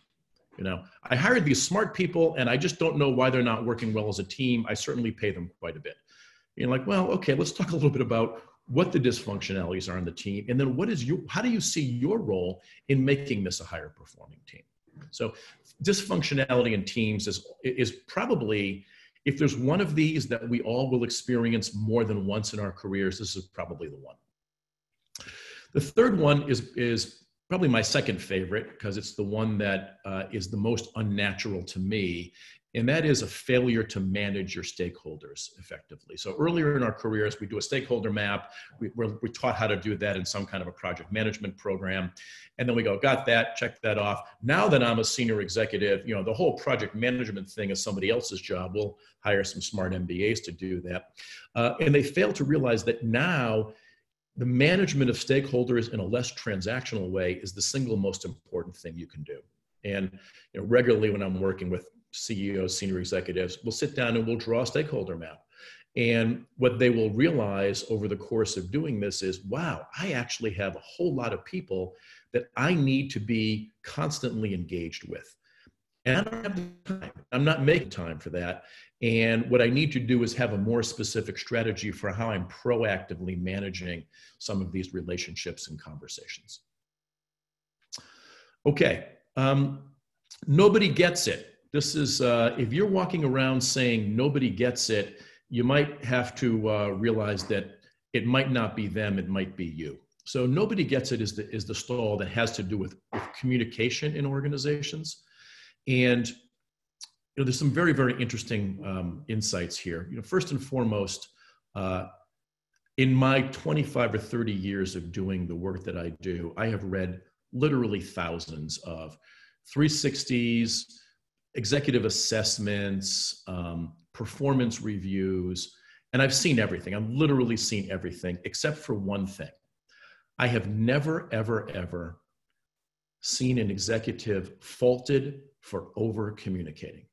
I hired these smart people, and I just don't know why they're not working well as a team. I certainly pay them quite a bit. You're like, well, okay, let's talk a little bit about what the dysfunctionalities are in the team, and then how do you see your role in making this a higher performing team? So dysfunctionality in teams is probably, if there's one of these that we all will experience more than once in our careers, this is probably the one. The third one is probably my second favorite because it's the one that is the most unnatural to me. And that is a failure to manage your stakeholders effectively. So earlier in our careers, we do a stakeholder map. We're taught how to do that in some kind of a project management program. And then we go, got that, check that off. Now that I'm a senior executive, the whole project management thing is somebody else's job. We'll hire some smart MBAs to do that. And they fail to realize that now the management of stakeholders in a less transactional way is the single most important thing you can do. And you know, regularly when I'm working with CEOs, senior executives, we'll sit down and we'll draw a stakeholder map. And what they will realize over the course of doing this is, wow, I actually have a whole lot of people that I need to be constantly engaged with. And I don't have the time. I'm not making time for that. And what I need to do is have a more specific strategy for how I'm proactively managing some of these relationships and conversations. Okay. Nobody gets it. This is, if you're walking around saying nobody gets it, you might have to realize that it might not be them, it might be you. So nobody gets it is the stall that has to do with communication in organizations. And you know, there's some very, very interesting insights here. You know, first and foremost, in my 25 or 30 years of doing the work that I do, I have read literally thousands of 360s, executive assessments, performance reviews, and I've seen everything. I've literally seen everything except for one thing. I have never, ever, ever seen an executive faulted for over-communicating.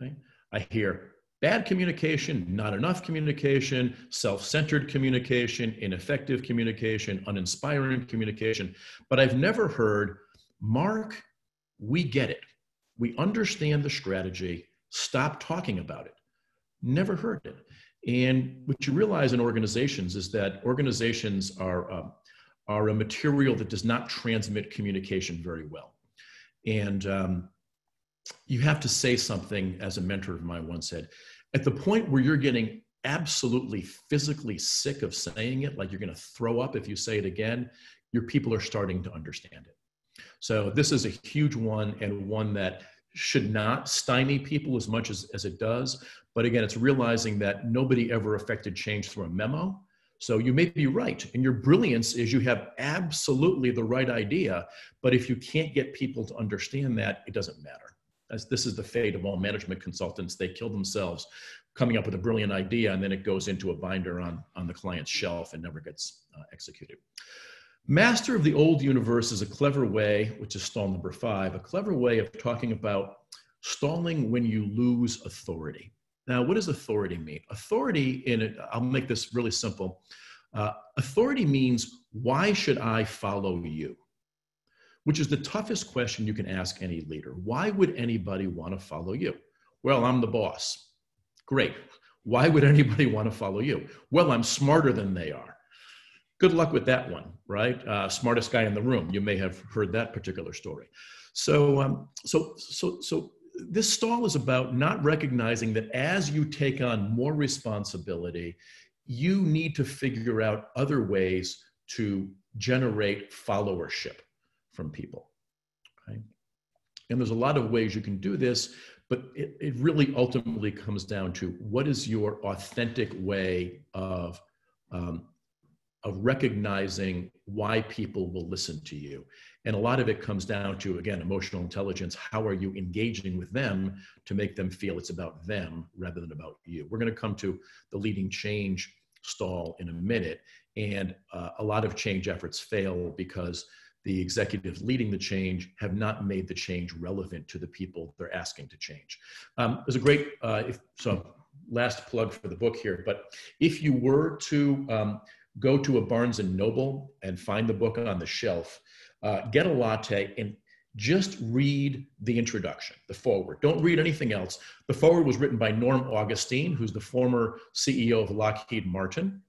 Okay? I hear bad communication, not enough communication, self-centered communication, ineffective communication, uninspiring communication, but I've never heard, Mark, we get it. We understand the strategy. Stop talking about it. Never heard it. And what you realize in organizations is that organizations are a material that does not transmit communication very well. And you have to say something, as a mentor of mine once said, at the point where you're getting absolutely physically sick of saying it, like you're going to throw up if you say it again, your people are starting to understand it. So this is a huge one, and one that should not stymie people as much as it does. But again, it's realizing that nobody ever affected change through a memo. So you may be right, and your brilliance is you have absolutely the right idea, but if you can't get people to understand that, it doesn't matter. As this is the fate of all management consultants. They kill themselves coming up with a brilliant idea, and then it goes into a binder on the client's shelf and never gets executed. Master of the old universe is a clever way, which is stall number 5, a clever way of talking about stalling when you lose authority. Now, what does authority mean? Authority in it, I'll make this really simple. Authority means, why should I follow you? Which is the toughest question you can ask any leader. Why would anybody want to follow you? Well, I'm the boss. Great. Why would anybody want to follow you? Well, I'm smarter than they are. Good luck with that one, right? Smartest guy in the room. You may have heard that particular story. So this stall is about not recognizing that as you take on more responsibility, you need to figure out other ways to generate followership from people. Okay? And there's a lot of ways you can do this, but it really ultimately comes down to, what is your authentic way of recognizing why people will listen to you? And a lot of it comes down to, again, emotional intelligence. How are you engaging with them to make them feel it's about them rather than about you? We're going to come to the leading change stall in a minute. And a lot of change efforts fail because the executives leading the change have not made the change relevant to the people they're asking to change. There's a great, last plug for the book here, but if you were to go to a Barnes and Noble and find the book on the shelf, get a latte and just read the introduction, the foreword. Don't read anything else. The foreword was written by Norm Augustine, who's the former CEO of Lockheed Martin.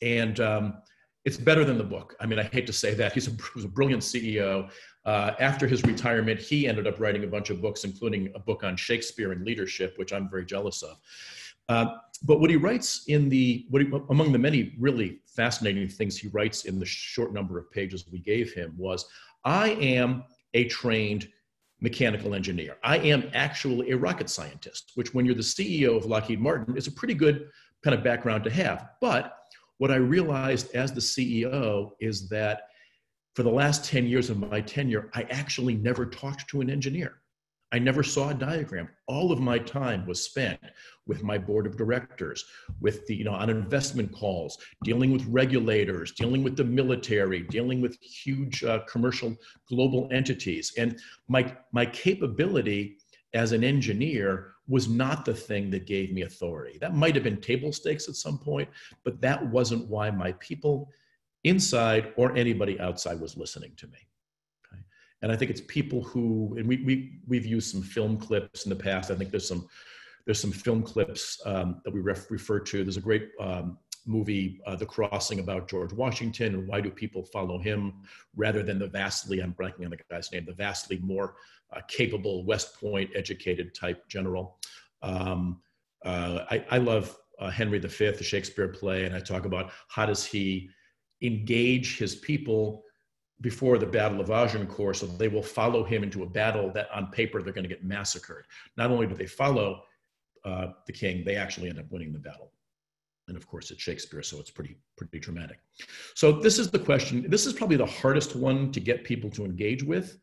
And it's better than the book. I mean, I hate to say that. He was a brilliant CEO. After his retirement, he ended up writing a bunch of books, including a book on Shakespeare and leadership, which I'm very jealous of. But what he writes among the many really fascinating things he writes in the short number of pages we gave him was, I am a trained mechanical engineer. I am actually a rocket scientist, which when you're the CEO of Lockheed Martin is a pretty good kind of background to have. But what I realized as the CEO is that for the last 10 years of my tenure, I actually never talked to an engineer. I never saw a diagram. All of my time was spent with my board of directors, with the, on investment calls, dealing with regulators, dealing with the military, dealing with huge commercial global entities. And my capability as an engineer was not the thing that gave me authority. That might've been table stakes at some point, but that wasn't why my people inside or anybody outside was listening to me. And I think it's people who, and we've used some film clips in the past. I think there's some film clips that we refer to. There's a great movie, The Crossing, about George Washington, and why do people follow him rather than the vastly, I'm blanking on the guy's name, the vastly more capable West Point educated type general. I love Henry V, the Shakespeare play, and I talk about how does he engage his people before the Battle of Agincourt, so they will follow him into a battle that on paper they're going to get massacred. Not only do they follow the king, they actually end up winning the battle. And of course it's Shakespeare, so it's pretty dramatic. So this is the question. This is probably the hardest one to get people to engage with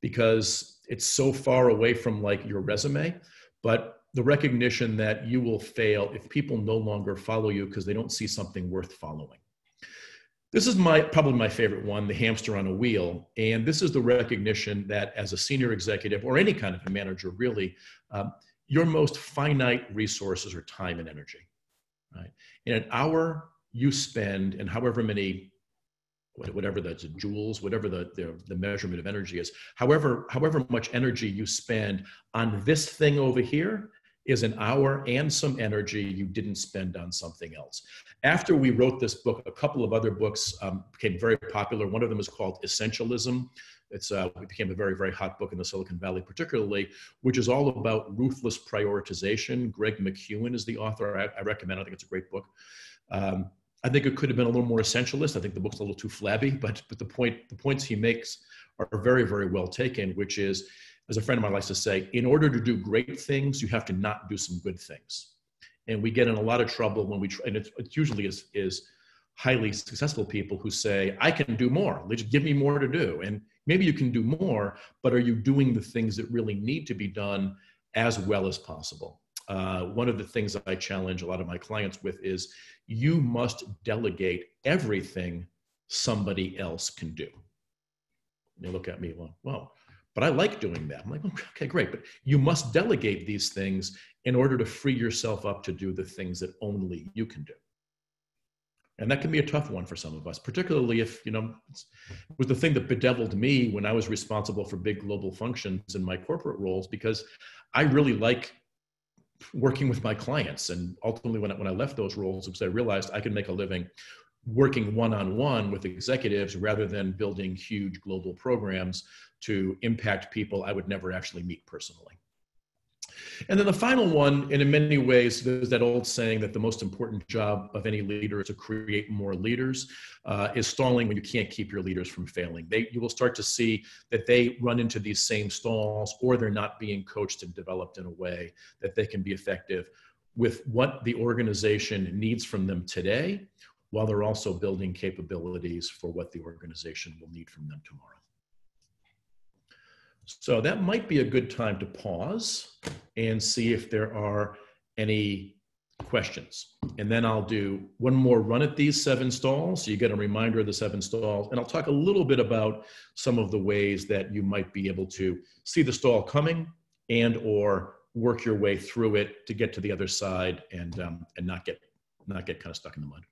because it's so far away from like your resume, but the recognition that you will fail if people no longer follow you because they don't see something worth following. This is probably my favorite one, the hamster on a wheel. And this is the recognition that as a senior executive or any kind of a manager really, your most finite resources are time and energy, right? In an hour you spend, and however many, whatever that's joules, whatever the measurement of energy is, however much energy you spend on this thing over here, is an hour and some energy you didn't spend on something else. After we wrote this book, a couple of other books became very popular. One of them is called Essentialism. It became a very, very hot book in the Silicon Valley particularly, which is all about ruthless prioritization. Greg McKeown is the author. I recommend it. I think it's a great book. I think it could have been a little more essentialist. I think the book's a little too flabby, but the points he makes are very, very well taken, which is, as a friend of mine likes to say, in order to do great things, you have to not do some good things. And we get in a lot of trouble when we try, and it usually is highly successful people who say, I can do more, just give me more to do. And maybe you can do more, but are you doing the things that really need to be done as well as possible? One of the things I challenge a lot of my clients with is you must delegate everything somebody else can do. They look at me, well, wow. But I like doing that. I'm like, okay, great. But you must delegate these things in order to free yourself up to do the things that only you can do. And that can be a tough one for some of us, particularly if, it was the thing that bedeviled me when I was responsible for big global functions in my corporate roles, because I really like working with my clients. And ultimately when I left those roles, because I realized I could make a living working one-on-one with executives rather than building huge global programs to impact people I would never actually meet personally. And then the final one, and in many ways, there's that old saying that the most important job of any leader is to create more leaders, is stalling when you can't keep your leaders from failing. You will start to see that they run into these same stalls, or they're not being coached and developed in a way that they can be effective with what the organization needs from them today, while they're also building capabilities for what the organization will need from them tomorrow. So that might be a good time to pause and see if there are any questions. And then I'll do one more run at these 7 stalls, so you get a reminder of the 7 stalls, and I'll talk a little bit about some of the ways that you might be able to see the stall coming and or work your way through it to get to the other side and not get kind of stuck in the mud.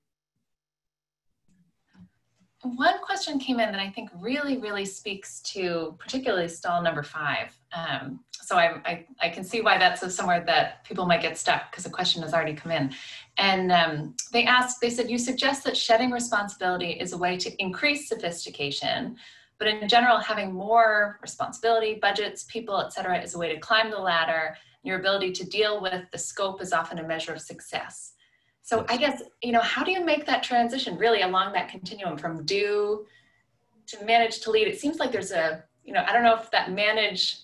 One question came in that I think really, really speaks to particularly stall number 5. So I can see why that's somewhere that people might get stuck, because the question has already come in. And they said, you suggest that shedding responsibility is a way to increase sophistication, but in general, having more responsibility, budgets, people, etc., is a way to climb the ladder. Your ability to deal with the scope is often a measure of success. So I guess, how do you make that transition really along that continuum from do to manage to lead? It seems like there's a, I don't know if that manage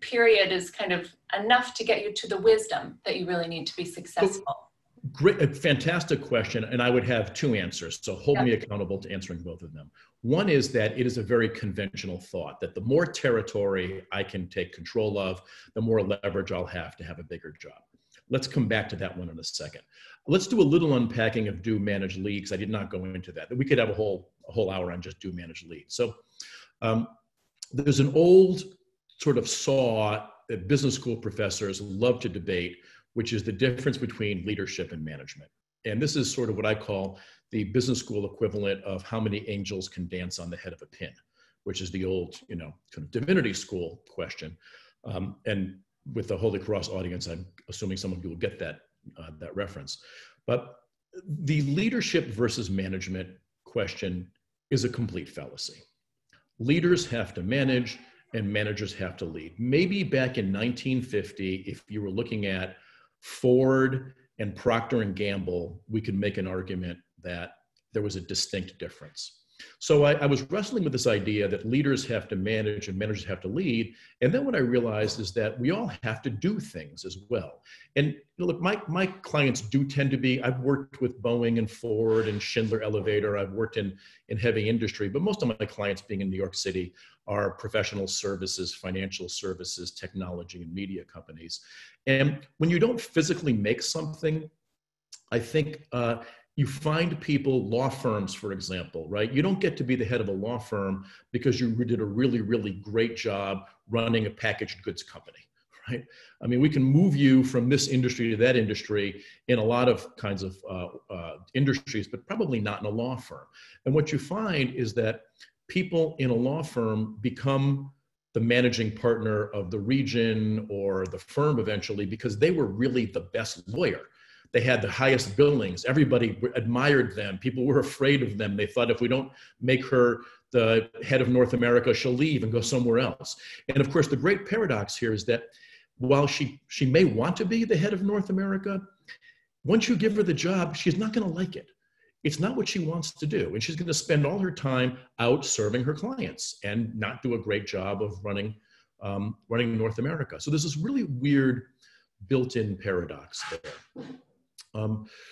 period is kind of enough to get you to the wisdom that you really need to be successful. Great, a fantastic question, and I would have two answers, so hold me accountable to answering both of them. One is that it is a very conventional thought that the more territory I can take control of, the more leverage I'll have to have a bigger job. Let's come back to that one in a second. Let's do a little unpacking of do, manage, lead, because I did not go into that. We could have a whole hour on just do, manage, lead. So there's an old sort of saw that business school professors love to debate, which is the difference between leadership and management. And this is sort of what I call the business school equivalent of how many angels can dance on the head of a pin, which is the old, you know, kind of divinity school question. And with the Holy Cross audience, I'm assuming some of you will get that, that reference. But the leadership versus management question is a complete fallacy. Leaders have to manage and managers have to lead. Maybe back in 1950, if you were looking at Ford and Procter and Gamble, we could make an argument that there was a distinct difference. So I was wrestling with this idea that leaders have to manage and managers have to lead. And then what I realized is that we all have to do things as well. And look, my clients do tend to be, I've worked with Boeing and Ford and Schindler Elevator. I've worked in heavy industry, but most of my clients being in New York City are professional services, financial services, technology, and media companies. And when you don't physically make something, I think you find people, law firms, for example, right? You don't get to be the head of a law firm because you did a really, really great job running a packaged goods company, right? I mean, we can move you from this industry to that industry in a lot of kinds of industries, but probably not in a law firm. And what you find is that people in a law firm become the managing partner of the region or the firm eventually because they were really the best lawyer. They had the highest billings. Everybody admired them. People were afraid of them. They thought if we don't make her the head of North America, she'll leave and go somewhere else. And of course, the great paradox here is that while she may want to be the head of North America, once you give her the job, she's not going to like it. It's not what she wants to do. And she's going to spend all her time out serving her clients and not do a great job of running, running North America. So there's this really weird built-in paradox there.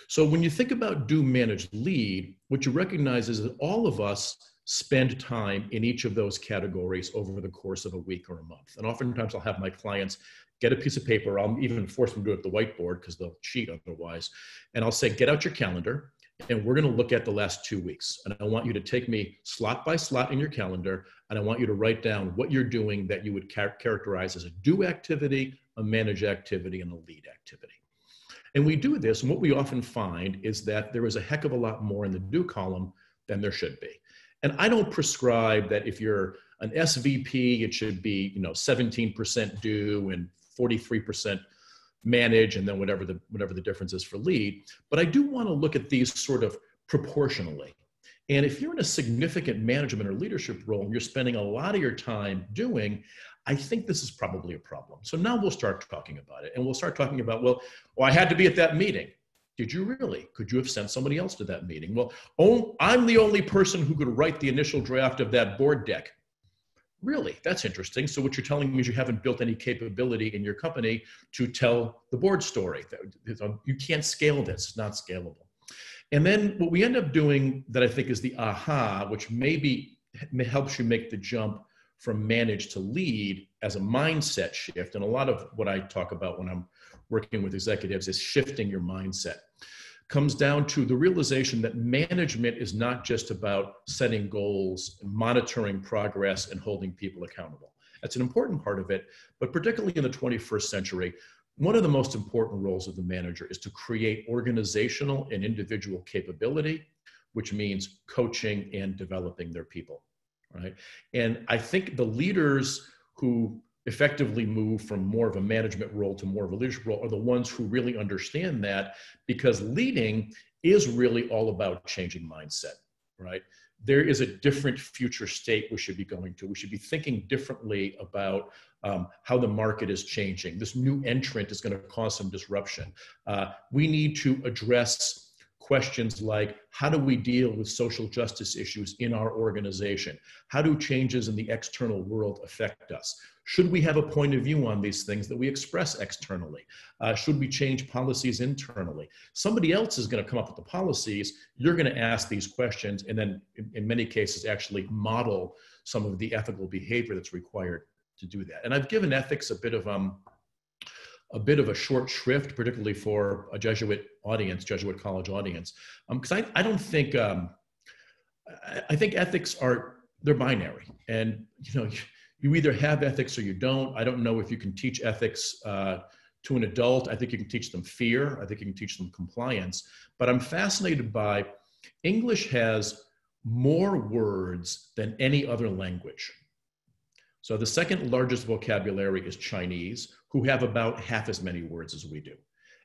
So when you think about do, manage, lead, what you recognize is that all of us spend time in each of those categories over the course of a week or a month. And oftentimes I'll have my clients get a piece of paper. I'll even force them to do it at the whiteboard because they'll cheat otherwise. And I'll say, get out your calendar. And we're going to look at the last 2 weeks. And I want you to take me slot by slot in your calendar. And I want you to write down what you're doing that you would characterize as a do activity, a manage activity, and a lead activity. And we do this. And what we often find is that there is a heck of a lot more in the do column than there should be. And I don't prescribe that if you're an SVP, it should be, you know, 17% do and 43% manage, and then whatever the difference is for lead. But I do want to look at these sort of proportionally. And if you're in a significant management or leadership role, and you're spending a lot of your time doing, I think this is probably a problem. So now we'll start talking about it. And we'll start talking about, well, I had to be at that meeting. Did you really? Could you have sent somebody else to that meeting? Well, oh, I'm the only person who could write the initial draft of that board deck. Really? That's interesting. So what you're telling me is you haven't built any capability in your company to tell the board story. You can't scale this. It's not scalable. And then what we end up doing that I think is the aha, which maybe helps you make the jump from manage to lead as a mindset shift. And a lot of what I talk about when I'm working with executives is shifting your mindset. Comes down to the realization that management is not just about setting goals, monitoring progress, and holding people accountable. That's an important part of it, but particularly in the 21st century, one of the most important roles of the manager is to create organizational and individual capability, which means coaching and developing their people, right? And I think the leaders who effectively move from more of a management role to more of a leadership role are the ones who really understand that, because leading is really all about changing mindset, right? There is a different future state we should be going to. We should be thinking differently about how the market is changing. This new entrant is going to cause some disruption. We need to address questions like, how do we deal with social justice issues in our organization? How do changes in the external world affect us? Should we have a point of view on these things that we express externally? Should we change policies internally? Somebody else is going to come up with the policies. You're going to ask these questions and then in many cases actually model some of the ethical behavior that's required to do that. And I've given ethics a bit of a short shrift, particularly for a Jesuit audience, Jesuit college audience, because I don't think, I think ethics are, they're binary. And, you know, you either have ethics or you don't. I don't know if you can teach ethics to an adult. I think you can teach them fear. I think you can teach them compliance. But I'm fascinated by, English has more words than any other language. So the second largest vocabulary is Chinese, who have about half as many words as we do.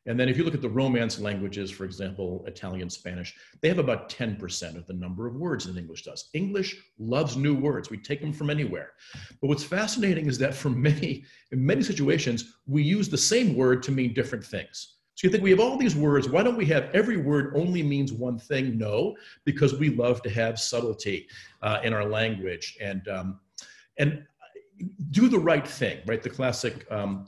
And then if you look at the Romance languages, for example, Italian, Spanish, they have about 10% of the number of words that English does. English loves new words. We take them from anywhere. But what's fascinating is that for many, in many situations, we use the same word to mean different things. So you think we have all these words, why don't we have every word only means one thing? No, because we love to have subtlety in our language. And do the right thing, right? The classic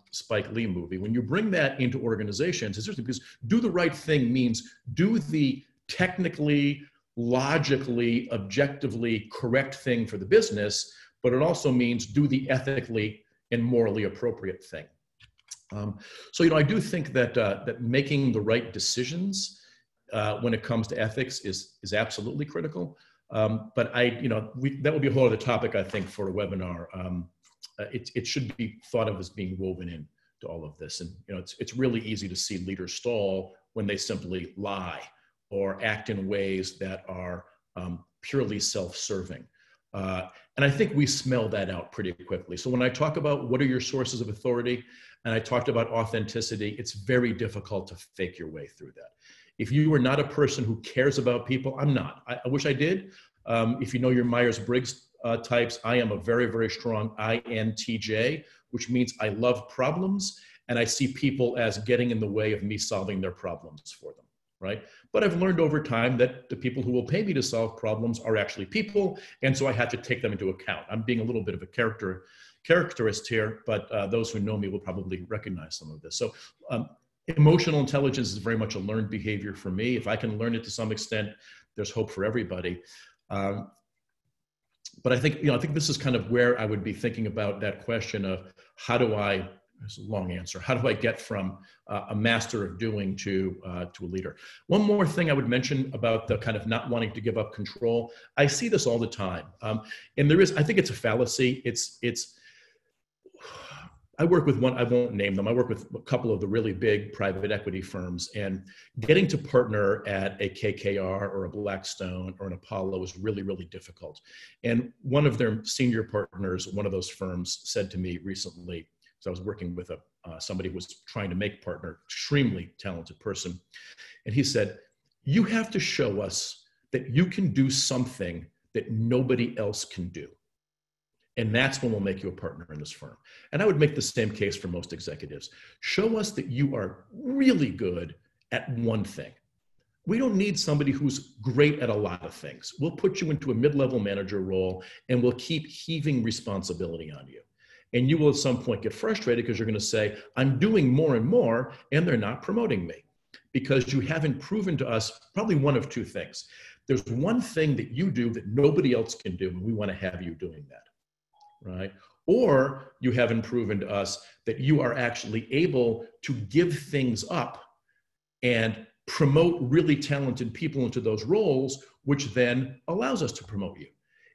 Spike Lee movie. When you bring that into organizations, it's interesting because do the right thing means do the technically, logically, objectively correct thing for the business, but it also means do the ethically and morally appropriate thing. So, you know, I do think that, that making the right decisions when it comes to ethics is absolutely critical. But I, you know, that would be a whole other topic, I think, for a webinar. It should be thought of as being woven in to all of this. And, you know, it's really easy to see leaders stall when they simply lie or act in ways that are purely self-serving. And I think we smell that out pretty quickly. So when I talk about what are your sources of authority, and I talked about authenticity, it's very difficult to fake your way through that. If you are not a person who cares about people, I'm not. I wish I did. If you know your Myers-Briggs types, I am a very, very strong INTJ, which means I love problems and I see people as getting in the way of me solving their problems for them, right? But I've learned over time that the people who will pay me to solve problems are actually people, and so I have to take them into account. I'm being a little bit of a characterist here, but those who know me will probably recognize some of this. So. Emotional intelligence is very much a learned behavior for me. If I can learn it to some extent, there's hope for everybody. But I think, you know, I think this is kind of where I would be thinking about that question of how do I, it's a long answer, how do I get from a master of doing to a leader? One more thing I would mention about the kind of not wanting to give up control. I see this all the time. And there is, I think it's a fallacy. I work with one, I won't name them, I work with a couple of the really big private equity firms, and getting to partner at a KKR or a Blackstone or an Apollo is really, really difficult. And one of their senior partners, one of those firms, said to me recently, so I was working with somebody who was trying to make partner, extremely talented person, and he said, you have to show us that you can do something that nobody else can do. And that's when we'll make you a partner in this firm. And I would make the same case for most executives. Show us that you are really good at one thing. We don't need somebody who's great at a lot of things. We'll put you into a mid-level manager role and we'll keep heaving responsibility on you. And you will at some point get frustrated because you're going to say, I'm doing more and more and they're not promoting me. Because you haven't proven to us probably one of two things. There's one thing that you do that nobody else can do and we want to have you doing that. Right? Or you haven't proven to us that you are actually able to give things up and promote really talented people into those roles, which then allows us to promote you.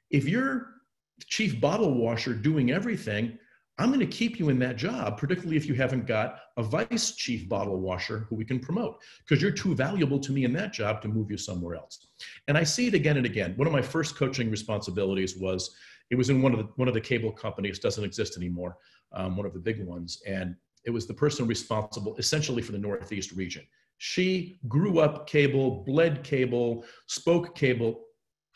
If you're the chief bottle washer doing everything, I'm going to keep you in that job, particularly if you haven't got a vice chief bottle washer who we can promote, because you're too valuable to me in that job to move you somewhere else. And I see it again and again. One of my first coaching responsibilities was, it was in one of the cable companies, doesn't exist anymore, one of the big ones. And it was the person responsible essentially for the Northeast region. She grew up cable, bled cable, spoke cable,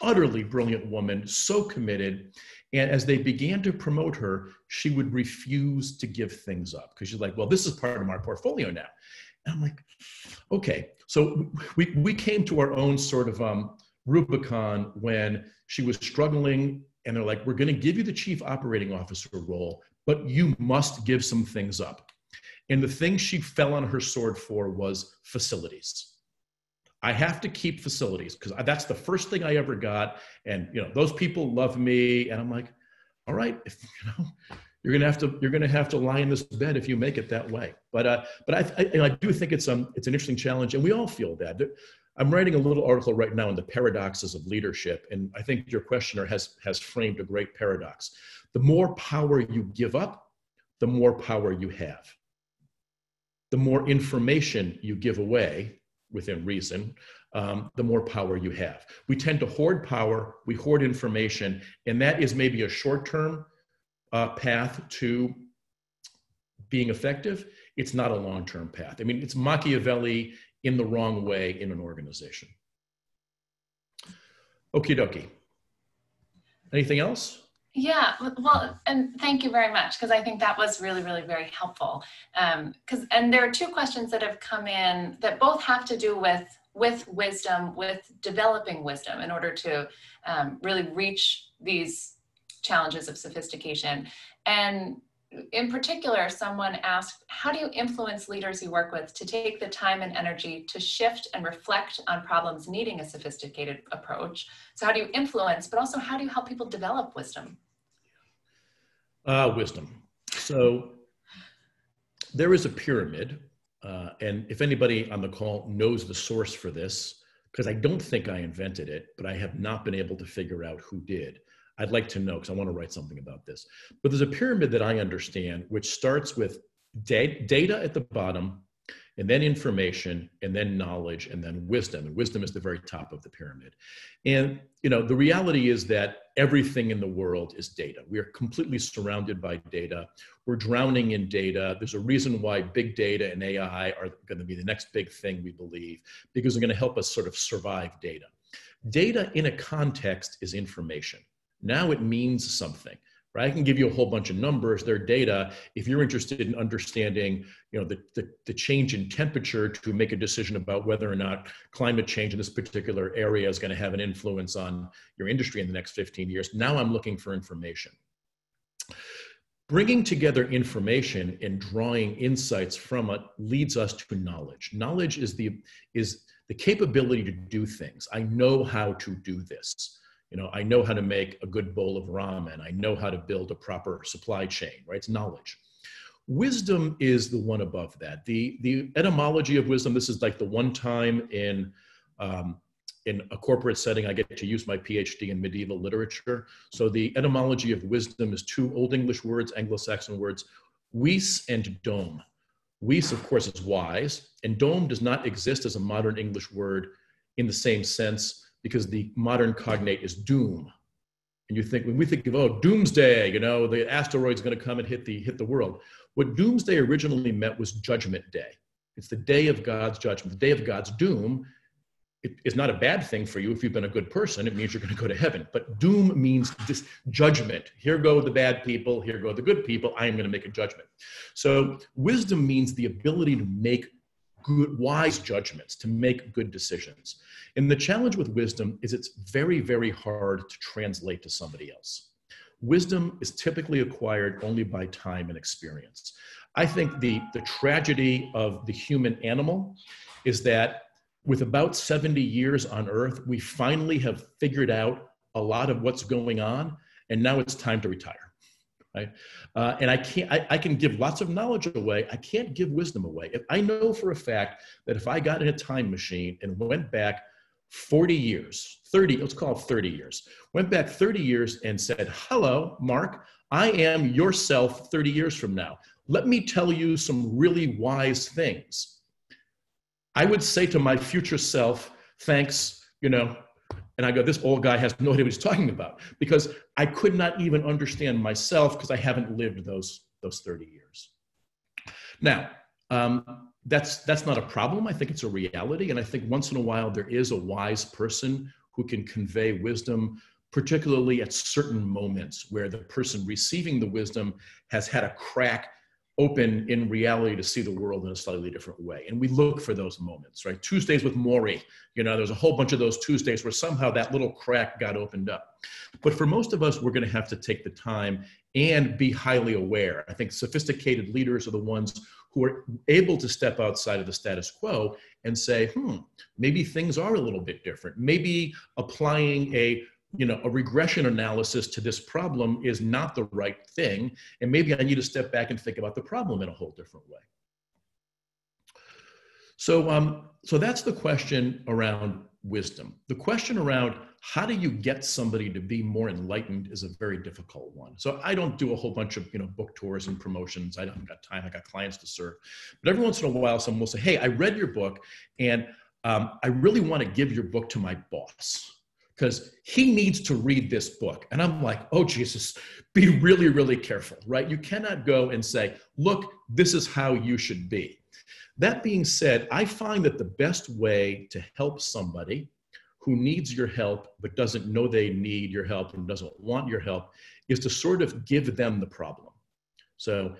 utterly brilliant woman, so committed. And as they began to promote her, she would refuse to give things up because she's like, well, this is part of my portfolio now. And I'm like, okay. So we came to our own sort of Rubicon when she was struggling. And they're like, we're going to give you the chief operating officer role, but you must give some things up. And the thing she fell on her sword for was facilities. I have to keep facilities because that's the first thing I ever got. And, you know, those people love me. And I'm like, all right, you're going to have to lie in this bed if you make it that way. But I do think it's an interesting challenge. And we all feel that. I'm writing a little article right now on the paradoxes of leadership. And I think your questioner has framed a great paradox. The more power you give up, the more power you have. The more information you give away, within reason, the more power you have. We tend to hoard power, we hoard information, and that is maybe a short-term path to being effective. It's not a long-term path. I mean, it's Machiavelli in the wrong way in an organization. Okie dokie. Anything else? Yeah, well, and thank you very much, because I think that was really, really very helpful. And there are two questions that have come in that both have to do with wisdom, with developing wisdom in order to really reach these challenges of sophistication. And in particular, someone asked, how do you influence leaders you work with to take the time and energy to shift and reflect on problems needing a sophisticated approach? So how do you influence, but also how do you help people develop wisdom? Wisdom. So there is a pyramid, and if anybody on the call knows the source for this, because I don't think I invented it, but I have not been able to figure out who did. I'd like to know because I want to write something about this. But there's a pyramid that I understand, which starts with data at the bottom, and then information, and then knowledge, and then wisdom. And wisdom is the very top of the pyramid. And you know, the reality is that everything in the world is data. We are completely surrounded by data. We're drowning in data. There's a reason why big data and AI are going to be the next big thing, we believe, because they're going to help us sort of survive data. Data in a context is information. Now it means something, right? I can give you a whole bunch of numbers, they're data. If you're interested in understanding, you know, the change in temperature to make a decision about whether or not climate change in this particular area is going to have an influence on your industry in the next 15 years, now I'm looking for information. Bringing together information and drawing insights from it leads us to knowledge. Knowledge is the capability to do things. I know how to do this. You know, I know how to make a good bowl of ramen. I know how to build a proper supply chain, right? It's knowledge. Wisdom is the one above that. The etymology of wisdom, this is like the one time in a corporate setting I get to use my PhD in medieval literature. So the etymology of wisdom is two Old English words, Anglo-Saxon words, wis and dom. Wis, of course, is wise, and dom does not exist as a modern English word in the same sense, because the modern cognate is doom. And you think, when we think of, oh, doomsday, you know, the asteroid's gonna come and hit the world. What doomsday originally meant was judgment day. It's the day of God's judgment, the day of God's doom. It is not a bad thing for you if you've been a good person, it means you're gonna go to heaven. But doom means this judgment. Here go the bad people, here go the good people, I am gonna make a judgment. So wisdom means the ability to make good, wise judgments, to make good decisions. And the challenge with wisdom is it's very, very hard to translate to somebody else. Wisdom is typically acquired only by time and experience. I think the tragedy of the human animal is that with about 70 years on Earth, we finally have figured out a lot of what's going on, and now it's time to retire. Right? And I can give lots of knowledge away. I can't give wisdom away. If I know for a fact that if I got in a time machine and went back 40 years, 30, let's call it 30 years, went back 30 years and said, hello, Mark, I am yourself 30 years from now. Let me tell you some really wise things. I would say to my future self, thanks, you know, and I go, this old guy has no idea what he's talking about, because I could not even understand myself because I haven't lived those 30 years. Now, that's not a problem. I think it's a reality. And I think once in a while, there is a wise person who can convey wisdom, particularly at certain moments where the person receiving the wisdom has had a crack open in reality to see the world in a slightly different way. And we look for those moments, right? Tuesdays with Maury, you know, there's a whole bunch of those Tuesdays where somehow that little crack got opened up. But for most of us, we're going to have to take the time and be highly aware. I think sophisticated leaders are the ones who are able to step outside of the status quo and say, maybe things are a little bit different. Maybe applying a regression analysis to this problem is not the right thing. And maybe I need to step back and think about the problem in a whole different way. So, so that's the question around wisdom. The question around how do you get somebody to be more enlightened is a very difficult one. So I don't do a whole bunch of book tours and promotions. I don't got time, I got clients to serve. But every once in a while, someone will say, hey, I read your book and I really want to give your book to my boss, because he needs to read this book. And I'm like, oh, Jesus, be really, really careful, right? You cannot go and say, look, this is how you should be. That being said, I find that the best way to help somebody who needs your help but doesn't know they need your help and doesn't want your help is to sort of give them the problem. So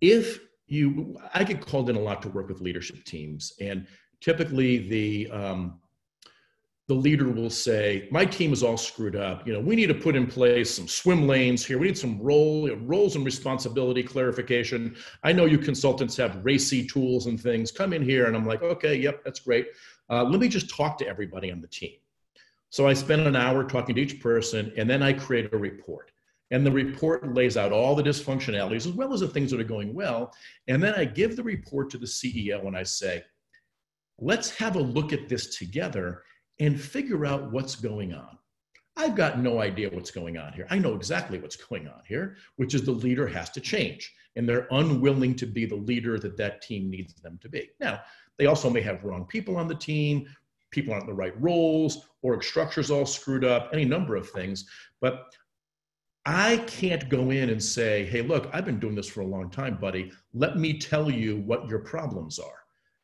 if you, I get called in a lot to work with leadership teams, and typically the leader will say, my team is all screwed up. You know, we need to put in place some swim lanes here. We need some roles and responsibility clarification. I know you consultants have racy tools and things. Come in here. And I'm like, okay, yep, that's great. Let me just talk to everybody on the team. So I spend an hour talking to each person, and then I create a report. And the report lays out all the dysfunctionalities as well as the things that are going well. And then I give the report to the CEO and I say, let's have a look at this together and figure out what's going on. I've got no idea what's going on here. I know exactly what's going on here, which is the leader has to change, and they're unwilling to be the leader that that team needs them to be. Now, they also may have wrong people on the team, people aren't in the right roles, org structure's all screwed up, any number of things, but I can't go in and say, hey, look, I've been doing this for a long time, buddy. Let me tell you what your problems are.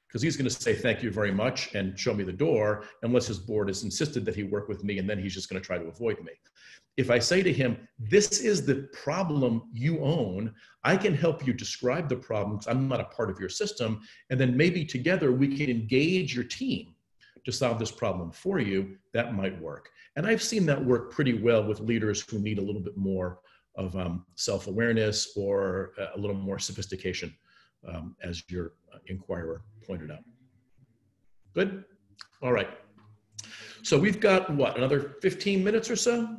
Because he's going to say, thank you very much, and show me the door, unless his board has insisted that he work with me, and then he's just going to try to avoid me. If I say to him, this is the problem you own, I can help you describe the problems. I'm not a part of your system. And then maybe together we can engage your team to solve this problem for you. That might work. And I've seen that work pretty well with leaders who need a little bit more of self-awareness or a little more sophistication, as your inquirer pointed out. Good? All right. So we've got, what, another 15 minutes or so?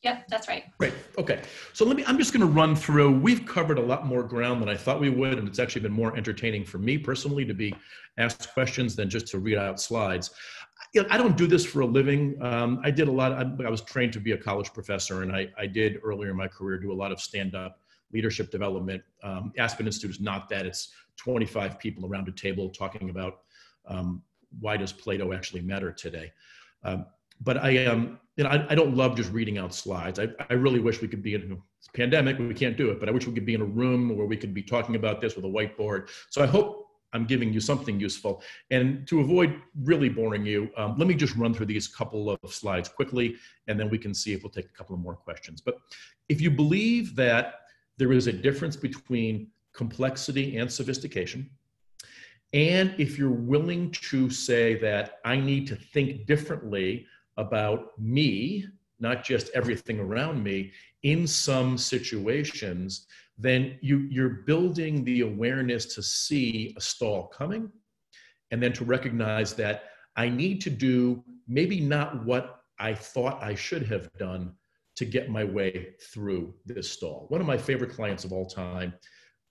Yep, that's right. Great. Okay. So I'm just going to run through. We've covered a lot more ground than I thought we would, and it's actually been more entertaining for me personally to be asked questions than just to read out slides. I don't do this for a living. I did a lot. I was trained to be a college professor, and I did earlier in my career do a lot of stand-up leadership development. Aspen Institute is not that. It's 25 people around a table talking about why does Plato actually matter today. But I don't love just reading out slides. I really wish we could be in a pandemic, we can't do it, but I wish we could be in a room where we could be talking about this with a whiteboard. So I hope I'm giving you something useful. And to avoid really boring you, let me just run through these couple of slides quickly, and then we can see if we'll take a couple of more questions. But if you believe that there is a difference between complexity and sophistication, and if you're willing to say that I need to think differently about me, not just everything around me, in some situations, then you're building the awareness to see a stall coming, and then to recognize that I need to do maybe not what I thought I should have done to get my way through this stall. One of my favorite clients of all time,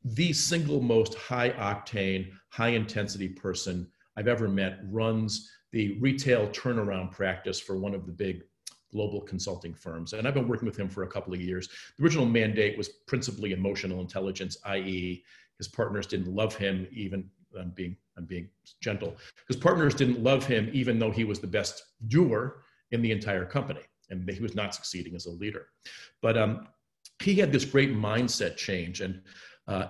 the single most high octane, high intensity person I've ever met, runs the retail turnaround practice for one of the big global consulting firms. And I've been working with him for a couple of years. The original mandate was principally emotional intelligence, i.e. his partners didn't love him, even I'm being gentle. His partners didn't love him, even though he was the best doer in the entire company. And he was not succeeding as a leader. But he had this great mindset change. And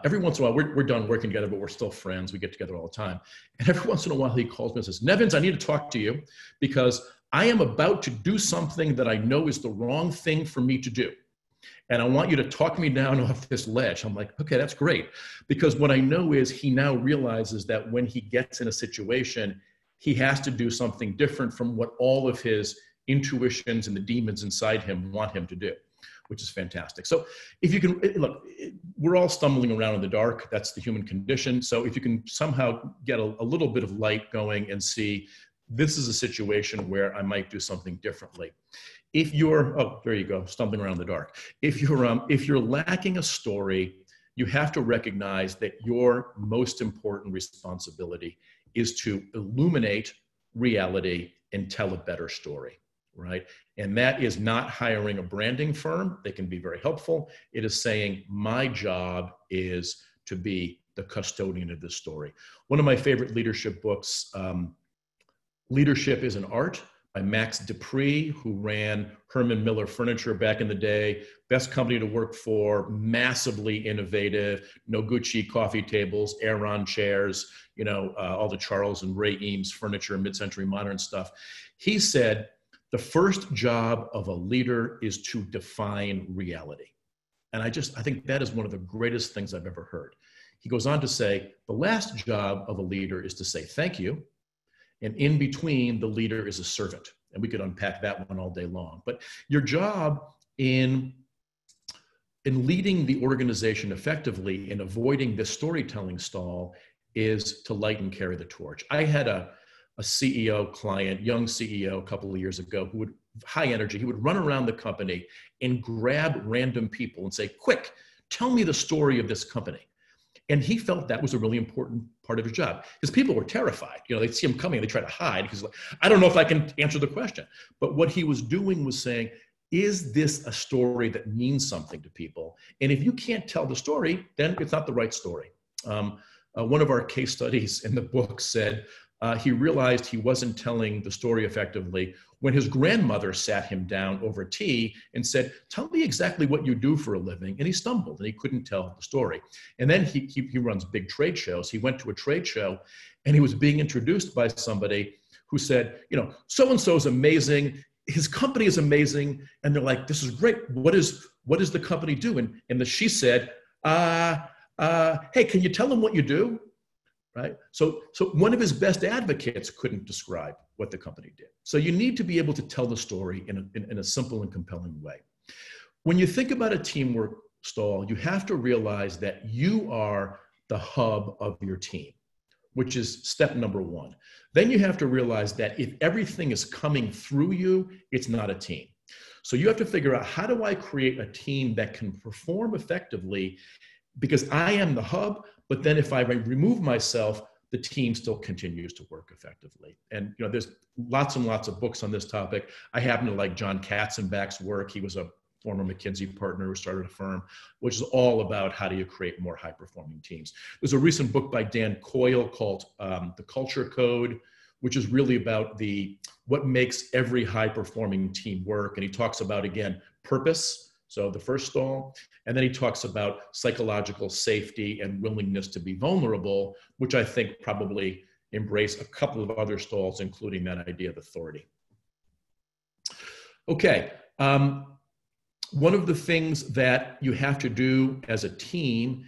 every once in a while, we're done working together, but we're still friends. We get together all the time. And every once in a while, he calls me and says, Nevins, I need to talk to you because I am about to do something that I know is the wrong thing for me to do. and I want you to talk me down off this ledge. I'm like, okay, that's great. Because what I know is he now realizes that when he gets in a situation, he has to do something different from what all of his intuitions and the demons inside him want him to do, which is fantastic. So if you can, look, we're all stumbling around in the dark. That's the human condition. So if you can somehow get a little bit of light going and see, this is a situation where I might do something differently. If you're, oh, there you go, stumbling around in the dark. If you're lacking a story, you have to recognize that your most important responsibility is to illuminate reality and tell a better story, right? And that is not hiring a branding firm. They can be very helpful. It is saying, my job is to be the custodian of this story. One of my favorite leadership books, Leadership is an Art by Max Dupree, who ran Herman Miller Furniture back in the day, best company to work for, massively innovative, Noguchi coffee tables, Aeron chairs, you know, all the Charles and Ray Eames furniture, mid-century modern stuff. He said, the first job of a leader is to define reality. And I think that is one of the greatest things I've ever heard. He goes on to say, the last job of a leader is to say thank you. And in between, the leader is a servant. And we could unpack that one all day long. But your job in leading the organization effectively and avoiding this storytelling stall is to light and carry the torch. I had a CEO client, young CEO, a couple of years ago, who would, high energy, he would run around the company and grab random people and say, quick, tell me the story of this company. And he felt that was a really important part of his job. His people were terrified. You know, they'd see him coming, they try to hide because like, I don't know if I can answer the question. But what he was doing was saying, is this a story that means something to people? And if you can't tell the story, then it's not the right story. One of our case studies in the book said, he realized he wasn't telling the story effectively when his grandmother sat him down over tea and said, tell me exactly what you do for a living. And he stumbled and he couldn't tell the story. And then he runs big trade shows. He went to a trade show and he was being introduced by somebody who said, you know, so-and-so is amazing. His company is amazing. And they're like, this is great. What does the company do? And she said, hey, can you tell them what you do? Right? So one of his best advocates couldn't describe what the company did. So you need to be able to tell the story in a simple and compelling way. When you think about a teamwork stall, you have to realize that you are the hub of your team, which is step number one. Then you have to realize that if everything is coming through you, it's not a team. So you have to figure out, how do I create a team that can perform effectively because I am the hub? But then if I remove myself, the team still continues to work effectively. And you know, there's lots and lots of books on this topic. I happen to like John Katzenbach's work. He was a former McKinsey partner who started a firm, which is all about how do you create more high-performing teams. There's a recent book by Dan Coyle called The Culture Code, which is really about what makes every high-performing team work. And he talks about, again, purpose. So the first stall, and then he talks about psychological safety and willingness to be vulnerable, which I think probably embrace a couple of other stalls, including that idea of authority. Okay, one of the things that you have to do as a team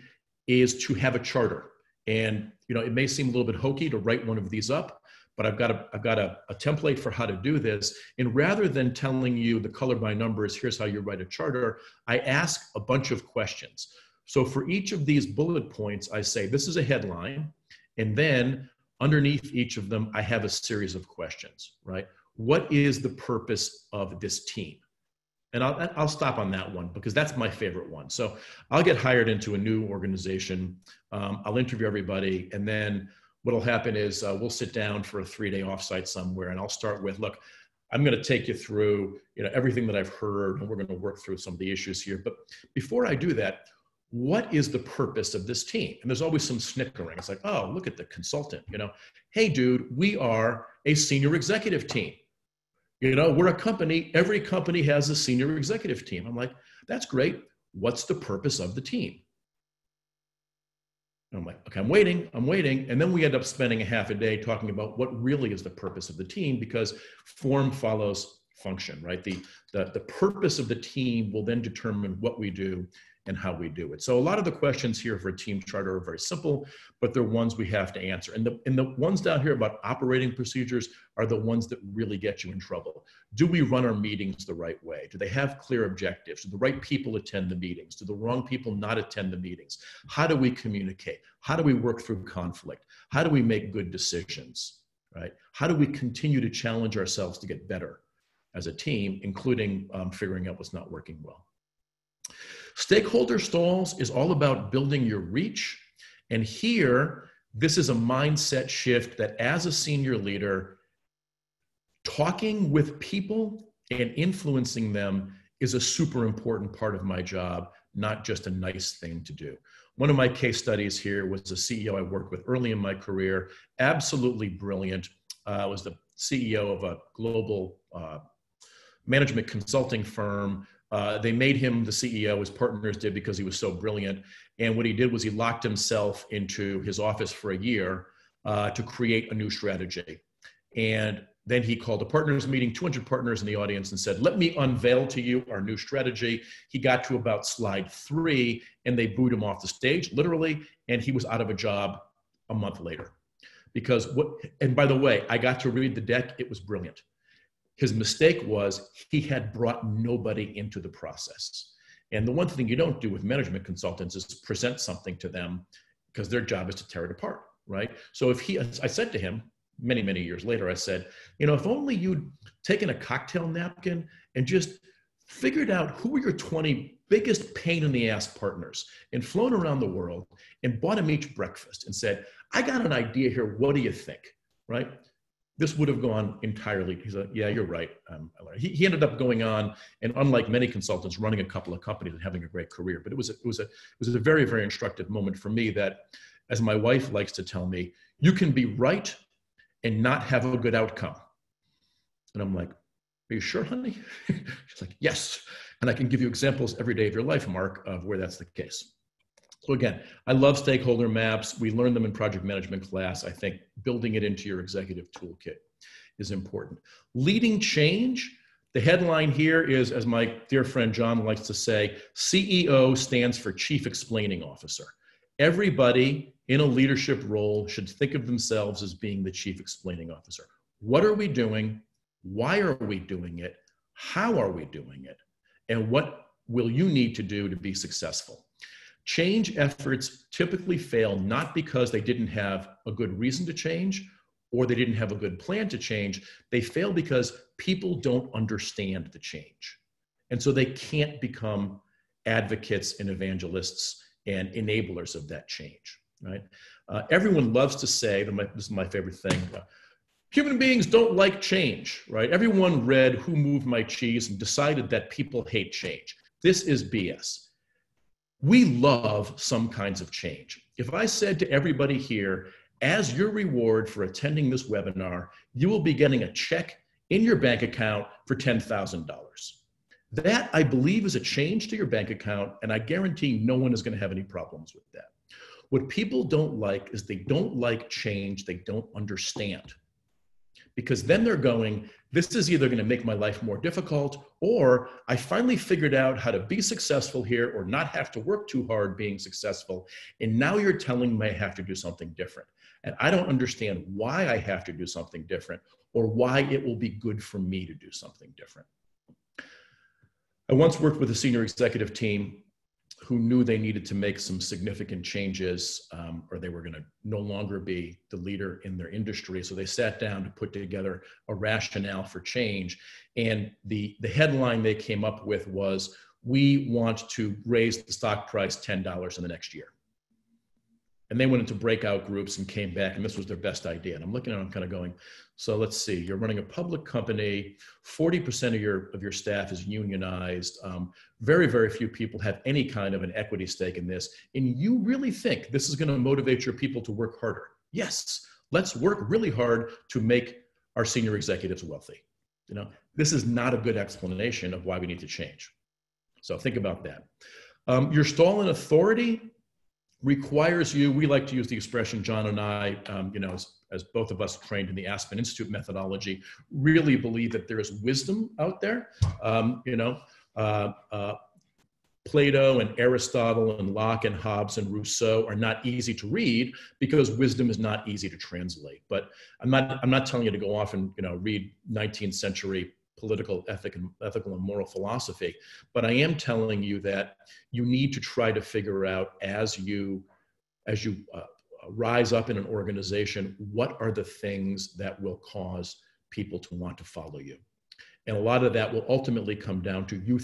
is to have a charter. And you know, it may seem a little bit hokey to write one of these up, but I've got a template for how to do this. And rather than telling you the color by numbers, here's how you write a charter, I ask a bunch of questions. So for each of these bullet points, I say, this is a headline. And then underneath each of them, I have a series of questions, right? What is the purpose of this team? And I'll stop on that one because that's my favorite one. So I'll get hired into a new organization. I'll interview everybody, and then what'll happen is we'll sit down for a three-day offsite somewhere, and I'll start with, look, I'm going to take you through, you know, everything that I've heard, and we're going to work through some of the issues here. But before I do that, what is the purpose of this team? And there's always some snickering. It's like, oh, look at the consultant, you know, hey, dude, we are a senior executive team. You know, we're a company. Every company has a senior executive team. I'm like, that's great. What's the purpose of the team? And I'm like, okay, I'm waiting. And then we end up spending a half a day talking about what really is the purpose of the team, because form follows function, right? The purpose of the team will then determine what we do and how we do it. So a lot of the questions here for a team charter are very simple, but they're ones we have to answer. And the ones down here about operating procedures are the ones that really get you in trouble. Do we run our meetings the right way? Do they have clear objectives? Do the right people attend the meetings? Do the wrong people not attend the meetings? How do we communicate? How do we work through conflict? How do we make good decisions, right? How do we continue to challenge ourselves to get better as a team, including figuring out what's not working well? Stakeholder stalls is all about building your reach. And here, this is a mindset shift that as a senior leader, talking with people and influencing them is a super important part of my job, not just a nice thing to do. One of my case studies here was a CEO I worked with early in my career, absolutely brilliant. Was the CEO of a global management consulting firm. They made him the CEO, his partners did, because he was so brilliant. And what he did was he locked himself into his office for a year to create a new strategy. And then he called a partners meeting, 200 partners in the audience, and said, let me unveil to you our new strategy. He got to about slide 3 and they booed him off the stage, literally. And he was out of a job a month later. Because and by the way, I got to read the deck. It was brilliant. His mistake was he had brought nobody into the process. And the one thing you don't do with management consultants is present something to them, because their job is to tear it apart, right? So if I said to him many, many years later, I said, you know, if only you'd taken a cocktail napkin and just figured out who were your 20 biggest pain in the ass partners and flown around the world and bought them each breakfast and said, I got an idea here, what do you think, right? This would have gone entirely, he's like, yeah, you're right. He ended up going on, and unlike many consultants, running a couple of companies and having a great career. But it was a very, very instructive moment for me that, as my wife likes to tell me, you can be right and not have a good outcome. And I'm like, are you sure, honey? She's like, yes. And I can give you examples every day of your life, Mark, of where that's the case. So again, I love stakeholder maps. We learned them in project management class. I think building it into your executive toolkit is important. Leading change. The headline here is, as my dear friend John likes to say, CEO stands for Chief Explaining Officer. Everybody in a leadership role should think of themselves as being the Chief Explaining Officer. What are we doing? Why are we doing it? How are we doing it? And what will you need to do to be successful? Change efforts typically fail not because they didn't have a good reason to change or they didn't have a good plan to change. They fail because people don't understand the change. And so they can't become advocates and evangelists and enablers of that change, right? Everyone loves to say, this is my favorite thing, human beings don't like change, right? Everyone read Who Moved My Cheese and decided that people hate change. This is BS. We love some kinds of change. If I said to everybody here, as your reward for attending this webinar, you will be getting a check in your bank account for $10,000. That, I believe, is a change to your bank account, and I guarantee no one is going to have any problems with that. What people don't like is they don't like change they don't understand. Because then they're going, this is either going to make my life more difficult, or I finally figured out how to be successful here or not have to work too hard being successful. And now you're telling me I have to do something different. And I don't understand why I have to do something different or why it will be good for me to do something different. I once worked with a senior executive team who knew they needed to make some significant changes or they were going to no longer be the leader in their industry. So they sat down to put together a rationale for change. And the headline they came up with was, we want to raise the stock price $10 in the next year. And they went into breakout groups and came back, and this was their best idea. And I'm looking at them kind of going, so let's see, you're running a public company, 40% of your staff is unionized, very, very few people have any kind of an equity stake in this, and you really think this is going to motivate your people to work harder? Yes, let's work really hard to make our senior executives wealthy. You know, this is not a good explanation of why we need to change. So think about that. Your stall in authority requires you, we like to use the expression, John and I, you know, as both of us trained in the Aspen Institute methodology, really believe that there is wisdom out there. Plato and Aristotle and Locke and Hobbes and Rousseau are not easy to read because wisdom is not easy to translate. But I'm not telling you to go off and read 19th century political, ethical and moral philosophy. But I am telling you that you need to try to figure out as you rise up in an organization, what are the things that will cause people to want to follow you? And a lot of that will ultimately come down to you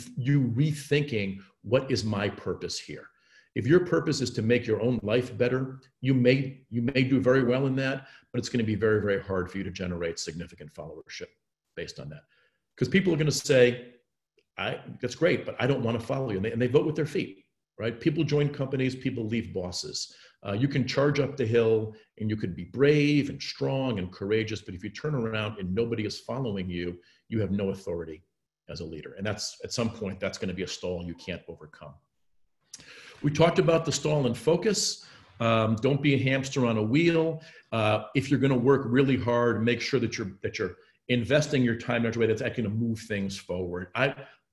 rethinking, what is my purpose here? If your purpose is to make your own life better, you may do very well in that, but it's going to be very, very hard for you to generate significant followership based on that. Because people are going to say, that's great, but I don't want to follow you. And they vote with their feet, right? People join companies, people leave bosses. You can charge up the hill and you could be brave and strong and courageous, but if you turn around and nobody is following you, you have no authority as a leader. And that's, at some point, that's going to be a stall you can't overcome. We talked about the stall and focus. Don't be a hamster on a wheel. If you're going to work really hard, make sure that you're investing your time in a way that's actually going to move things forward.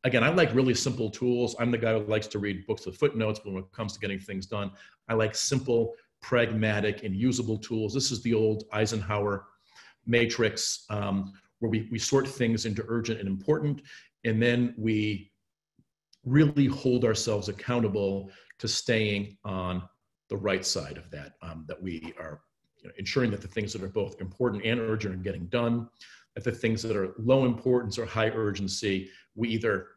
Again, I like really simple tools. I'm the guy who likes to read books with footnotes, but when it comes to getting things done, I like simple, pragmatic, and usable tools. This is the old Eisenhower matrix, where we sort things into urgent and important, and then we really hold ourselves accountable to staying on the right side of that, that we are ensuring that the things that are both important and urgent are getting done, that the things that are low importance or high urgency, we either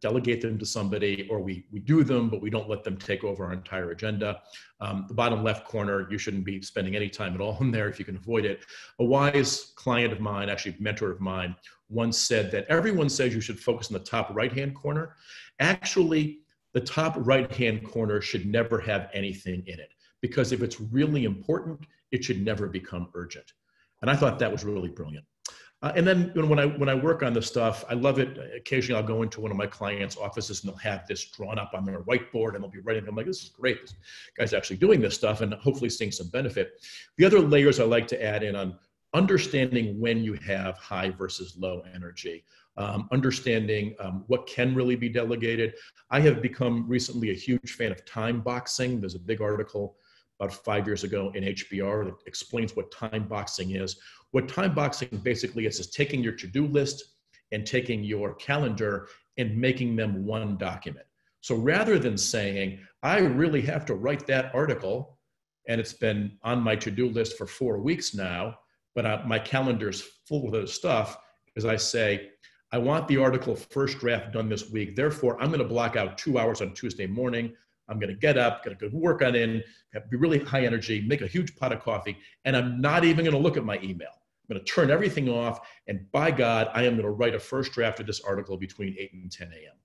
delegate them to somebody, or we do them, but we don't let them take over our entire agenda. The bottom left corner, you shouldn't be spending any time at all in there if you can avoid it. A wise client of mine, actually mentor of mine, once said that everyone says you should focus on the top right-hand corner. Actually, the top right-hand corner should never have anything in it, because if it's really important, it should never become urgent. And I thought that was really brilliant. And then when I work on this stuff, I love it. Occasionally I'll go into one of my clients' offices and they'll have this drawn up on their whiteboard and they'll be writing. I'm like, this is great. This guy's actually doing this stuff and hopefully seeing some benefit. The other layers I like to add in on understanding when you have high versus low energy, understanding what can really be delegated. I have become recently a huge fan of time boxing. There's a big article about 5 years ago in HBR that explains what time boxing is. What time boxing basically is taking your to-do list and taking your calendar and making them one document. So rather than saying, I really have to write that article and it's been on my to-do list for 4 weeks now, but my calendar's full of those stuff, as I say, I want the article first draft done this week. Therefore, I'm gonna block out 2 hours on Tuesday morning. I'm going to get up, going to go work on it, be really high energy, make a huge pot of coffee, and I'm not even going to look at my email. I'm going to turn everything off, and by God, I am going to write a first draft of this article between 8 and 10 a.m.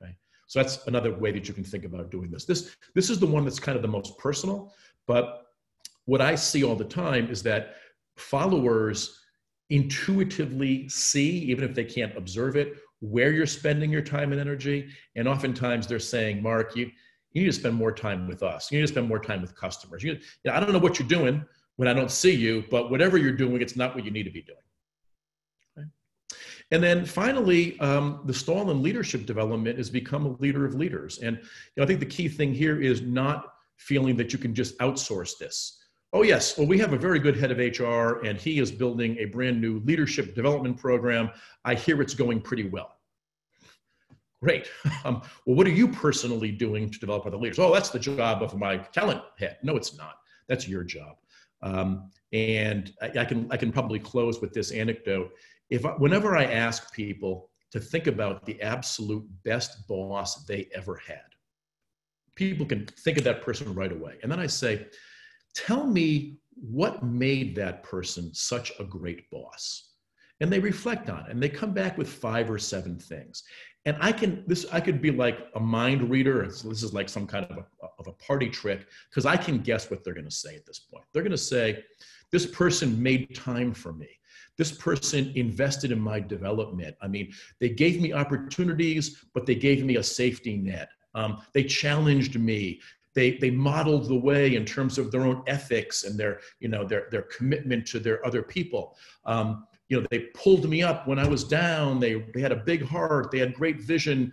Okay, so that's another way that you can think about doing this. This is the one that's kind of the most personal, but what I see all the time is that followers intuitively see, even if they can't observe it, where you're spending your time and energy, and oftentimes they're saying, Mark, you need to spend more time with us. You need to spend more time with customers. I don't know what you're doing when I don't see you, but whatever you're doing, it's not what you need to be doing. Okay. And then finally, the stall in leadership development is become a leader of leaders. And I think the key thing here is not feeling that you can just outsource this. Oh yes, well, we have a very good head of HR and he is building a brand new leadership development program. I hear it's going pretty well. Great. Well, what are you personally doing to develop other leaders? Oh, that's the job of my talent head. No, it's not. That's your job. And I can probably close with this anecdote. Whenever I ask people to think about the absolute best boss they ever had, people can think of that person right away. And then I say, tell me what made that person such a great boss. And they reflect on it and they come back with 5 or 7 things. And I could be like a mind reader. This is like some kind of a party trick, because I can guess what they're going to say at this point. They're going to say, this person made time for me. This person invested in my development. I mean, they gave me opportunities, but they gave me a safety net. They challenged me. They modeled the way in terms of their own ethics and their, you know, their commitment to their other people. You know, they pulled me up when I was down. They had a big heart. They had great vision.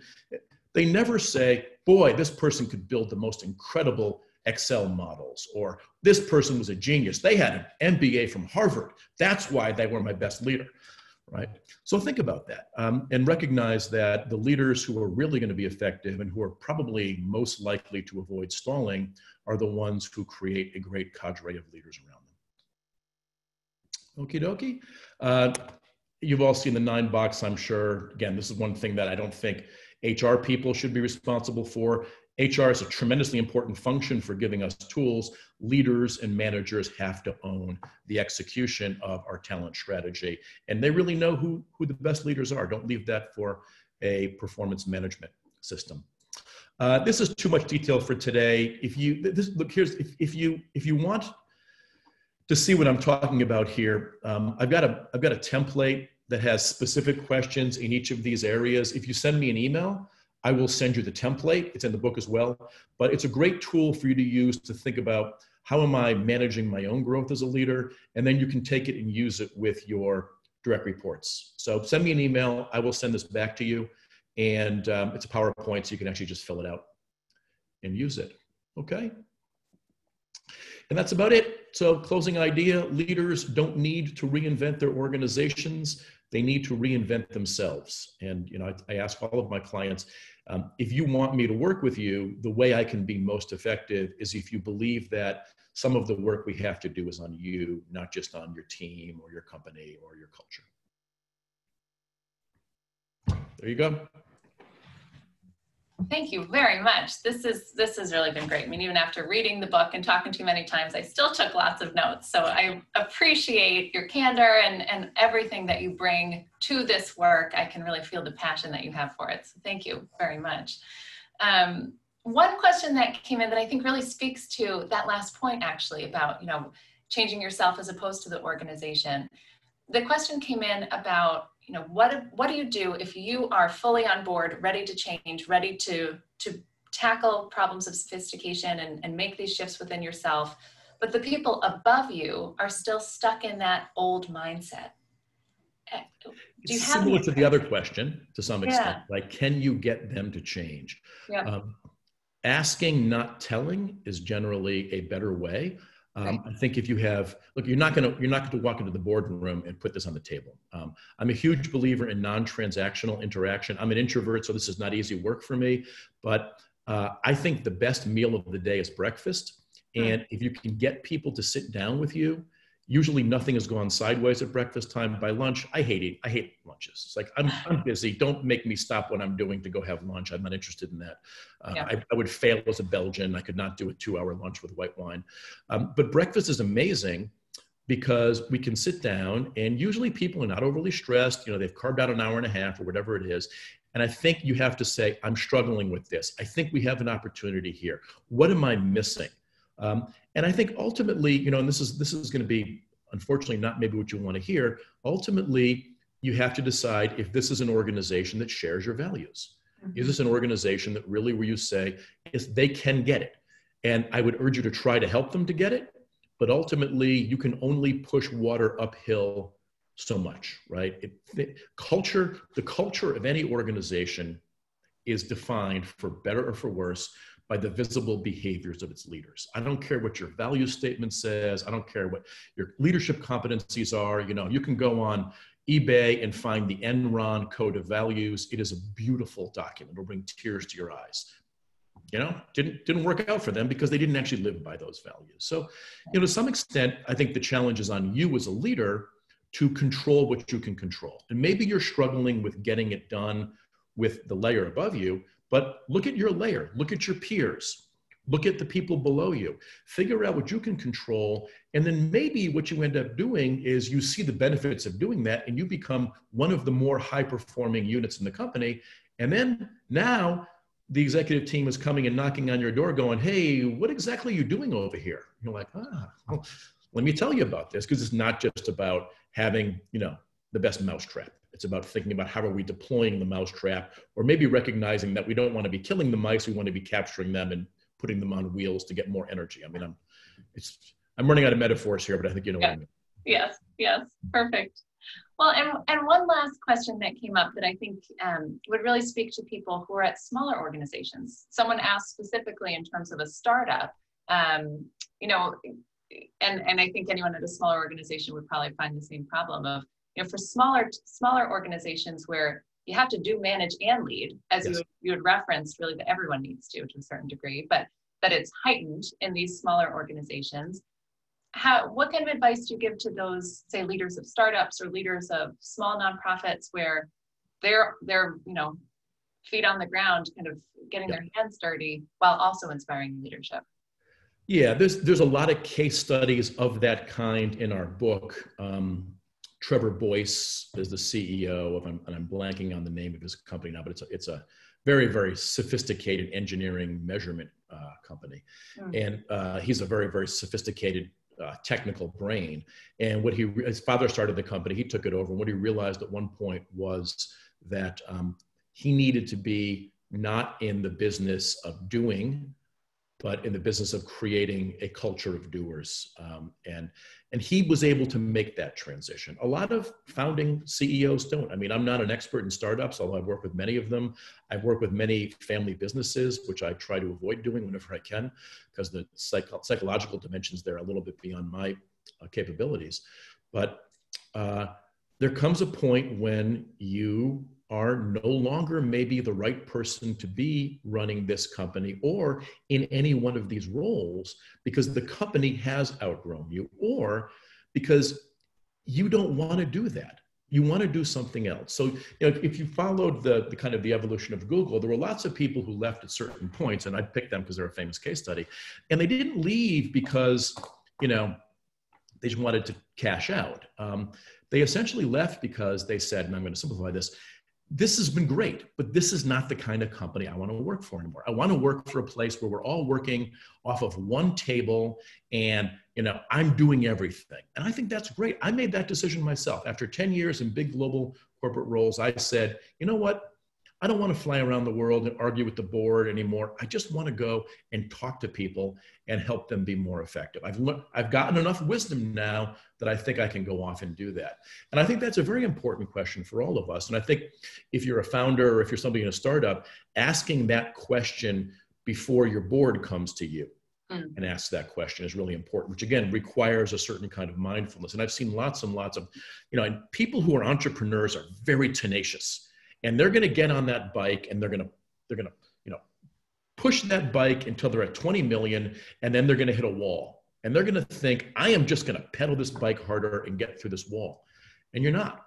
They never say, boy, this person could build the most incredible Excel models, or this person was a genius. They had an MBA from Harvard. That's why they were my best leader, right? So think about that and recognize that the leaders who are really going to be effective and who are probably most likely to avoid stalling are the ones who create a great cadre of leaders around them. Okie dokie. You've all seen the 9 box, I'm sure. Again, this is one thing that I don't think HR people should be responsible for. HR is a tremendously important function for giving us tools. Leaders and managers have to own the execution of our talent strategy. And they really know who the best leaders are. Don't leave that for a performance management system. This is too much detail for today. If you want to see what I'm talking about here, I've got a template that has specific questions in each of these areas. If you send me an email, I will send you the template. It's in the book as well, but it's a great tool for you to use to think about how am I managing my own growth as a leader? And then you can take it and use it with your direct reports. So send me an email. I will send this back to you. And it's a PowerPoint, so you can actually just fill it out and use it. Okay. And that's about it. So closing idea, leaders don't need to reinvent their organizations. They need to reinvent themselves. And you know, I ask all of my clients, if you want me to work with you, the way I can be most effective is if you believe that some of the work we have to do is on you, not just on your team or your company or your culture. There you go. Thank you very much. This has really been great. I mean, even after reading the book and talking to you many times, I still took lots of notes. So I appreciate your candor and everything that you bring to this work. I can really feel the passion that you have for it. So thank you very much. One question that came in that I think really speaks to that last point, actually, about, you know, changing yourself as opposed to the organization. The question came in about, you know, what do you do if you are fully on board, ready to change, ready to tackle problems of sophistication and make these shifts within yourself, but the people above you are still stuck in that old mindset? Do you have similar to the other question to some extent, like, can you get them to change? Yeah. Asking, not telling, is generally a better way. I think if you have, look, you're not going to walk into the boardroom and put this on the table. I'm a huge believer in non-transactional interaction. I'm an introvert, so this is not easy work for me, but I think the best meal of the day is breakfast. And if you can get people to sit down with you, usually nothing has gone sideways at breakfast time. By lunch, I hate lunches. It's like, I'm busy. Don't make me stop what I'm doing to go have lunch. I'm not interested in that. I would fail as a Belgian. I could not do a 2-hour lunch with white wine. But breakfast is amazing because we can sit down, and usually people are not overly stressed. You know, they've carved out an hour and a half or whatever it is. And I think you have to say, I'm struggling with this. I think we have an opportunity here. What am I missing? And I think ultimately, you know, and this is going to be, unfortunately, not maybe what you want to hear. Ultimately, you have to decide if this is an organization that shares your values. Mm-hmm. Is this an organization that really, where you say, yes, they can get it? And I would urge you to try to help them to get it. But ultimately, you can only push water uphill so much, right? The culture of any organization is defined, for better or for worse, by the visible behaviors of its leaders. I don't care what your value statement says. I don't care what your leadership competencies are. You know, you can go on eBay and find the Enron Code of Values. It is a beautiful document. It'll bring tears to your eyes. You know, didn't work out for them because they didn't actually live by those values. So, you know, to some extent, I think the challenge is on you as a leader to control what you can control. And maybe you're struggling with getting it done with the layer above you, but look at your layer, look at your peers, look at the people below you, figure out what you can control. And then maybe what you end up doing is you see the benefits of doing that, and you become one of the more high performing units in the company. And then now the executive team is coming and knocking on your door going, hey, what exactly are you doing over here? You're like, well, let me tell you about this, because it's not just about having, you know, the best mousetrap. It's about thinking about how are we deploying the mousetrap, or maybe recognizing that we don't want to be killing the mice, we want to be capturing them and putting them on wheels to get more energy. I mean, I'm running out of metaphors here, but I think you know what I mean. Yes, yes, perfect. Well, and one last question that came up that I think would really speak to people who are at smaller organizations. Someone asked specifically in terms of a startup, you know, and I think anyone at a smaller organization would probably find the same problem of, you know, for smaller organizations where you have to do manage and lead, as yes. you had referenced, really that everyone needs to a certain degree, but that it's heightened in these smaller organizations. What kind of advice do you give to those, say, leaders of startups or leaders of small nonprofits where they're you know, feet on the ground, kind of getting their hands dirty while also inspiring leadership? Yeah, there's a lot of case studies of that kind in our book. Trevor Boyce is the CEO of, and I'm blanking on the name of his company now, but it's a very, very sophisticated engineering measurement company. Yeah. And he's a very, very sophisticated technical brain. And what his father started the company, he took it over. And what he realized at one point was that he needed to be not in the business of doing, but in the business of creating a culture of doers. And he was able to make that transition. A lot of founding CEOs don't. I mean, I'm not an expert in startups, although I've worked with many of them. I've worked with many family businesses, which I try to avoid doing whenever I can, because the psychological dimensions there are a little bit beyond my capabilities. But there comes a point when you are no longer maybe the right person to be running this company or in any one of these roles because the company has outgrown you or because you don't want to do that. You want to do something else. So you know, if you followed the kind of the evolution of Google, there were lots of people who left at certain points, and I picked them because they're a famous case study, and they didn't leave because, you know, they just wanted to cash out. They essentially left because they said, and I'm going to simplify this, this has been great, but this is not the kind of company I want to work for anymore. I want to work for a place where we're all working off of one table and, you know, I'm doing everything. And I think that's great. I made that decision myself. After 10 years in big global corporate roles, I said, you know what? I don't want to fly around the world and argue with the board anymore. I just want to go and talk to people and help them be more effective. I've gotten enough wisdom now that I think I can go off and do that. And I think that's a very important question for all of us. And I think if you're a founder or if you're somebody in a startup, asking that question before your board comes to you and ask that question is really important, which again requires a certain kind of mindfulness. And I've seen lots and lots of, you know, and people who are entrepreneurs are very tenacious. And they're going to get on that bike and they're going to, you know, push that bike until they're at 20 million. And then they're going to hit a wall and they're going to think, I am just going to pedal this bike harder and get through this wall. And you're not.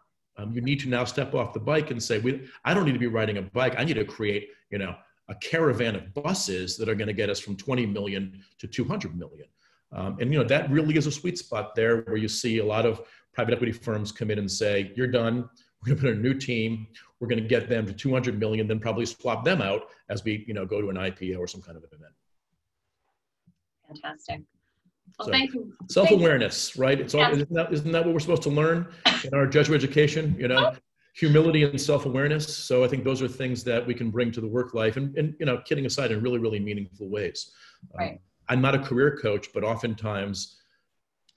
You need to now step off the bike and say, I don't need to be riding a bike. I need to create, you know, a caravan of buses that are going to get us from 20 million to 200 million. And, you know, that really is a sweet spot there where you see a lot of private equity firms come in and say, you're done. We're going to put a new team. We're going to get them to 200 million, then probably swap them out as we, you know, go to an IPO or some kind of event. Fantastic. Well, so, thank you. Self-awareness, right? It's all, isn't that what we're supposed to learn in our Jesuit education? You know, humility and self-awareness. So I think those are things that we can bring to the work life, and you know, kidding aside, in really, really meaningful ways. Right. I'm not a career coach, but oftentimes.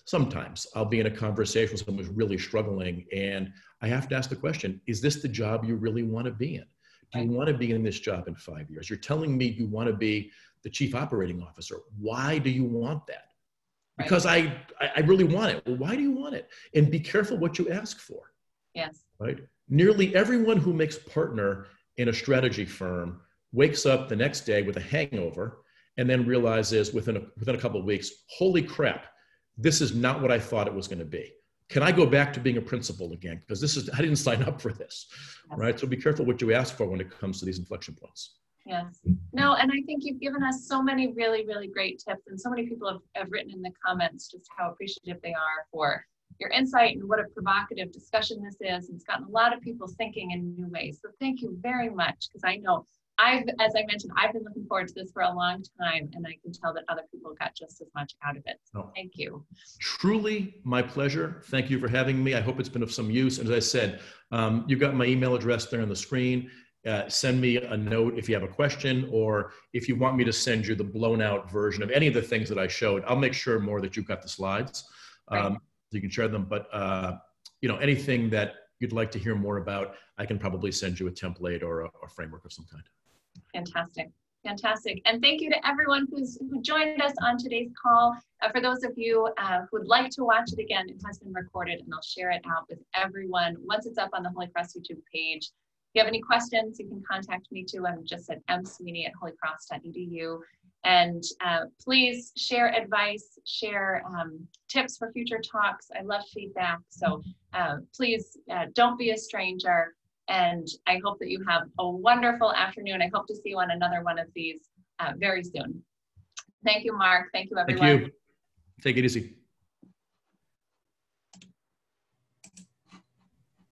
Sometimes I'll be in a conversation with someone who's really struggling and I have to ask the question, is this the job you really want to be in? Do you want to be in this job in 5 years? You're telling me you want to be the chief operating officer. Why do you want that? Because I really want it. Well, why do you want it? And be careful what you ask for. Yes. Right? Nearly everyone who makes partner in a strategy firm wakes up the next day with a hangover and then realizes within a couple of weeks, holy crap, this is not what I thought it was going to be. Can I go back to being a principal again? Because I didn't sign up for this, right? So be careful what you ask for when it comes to these inflection points. Yes. No, and I think you've given us so many really, really great tips. And so many people have written in the comments just how appreciative they are for your insight and what a provocative discussion this is. And it's gotten a lot of people thinking in new ways. So thank you very much, because I know as I mentioned, I've been looking forward to this for a long time, and I can tell that other people got just as much out of it. So thank you. Truly my pleasure. Thank you for having me. I hope it's been of some use. And as I said, you've got my email address there on the screen. Send me a note if you have a question, or if you want me to send you the blown out version of any of the things that I showed. I'll make sure more that you've got the slides, right, so you can share them. But you know, anything that you'd like to hear more about, I can probably send you a template or a framework of some kind. Fantastic. Fantastic. And thank you to everyone who joined us on today's call. For those of you who would like to watch it again, it has been recorded and I'll share it out with everyone once it's up on the Holy Cross YouTube page. If you have any questions, you can contact me too. I'm just at msweeney@holycross.edu. And please share advice, share tips for future talks. I love feedback. So please don't be a stranger. And I hope that you have a wonderful afternoon. I hope to see you on another one of these very soon. Thank you, Mark. Thank you, everyone. Thank you. Take it easy.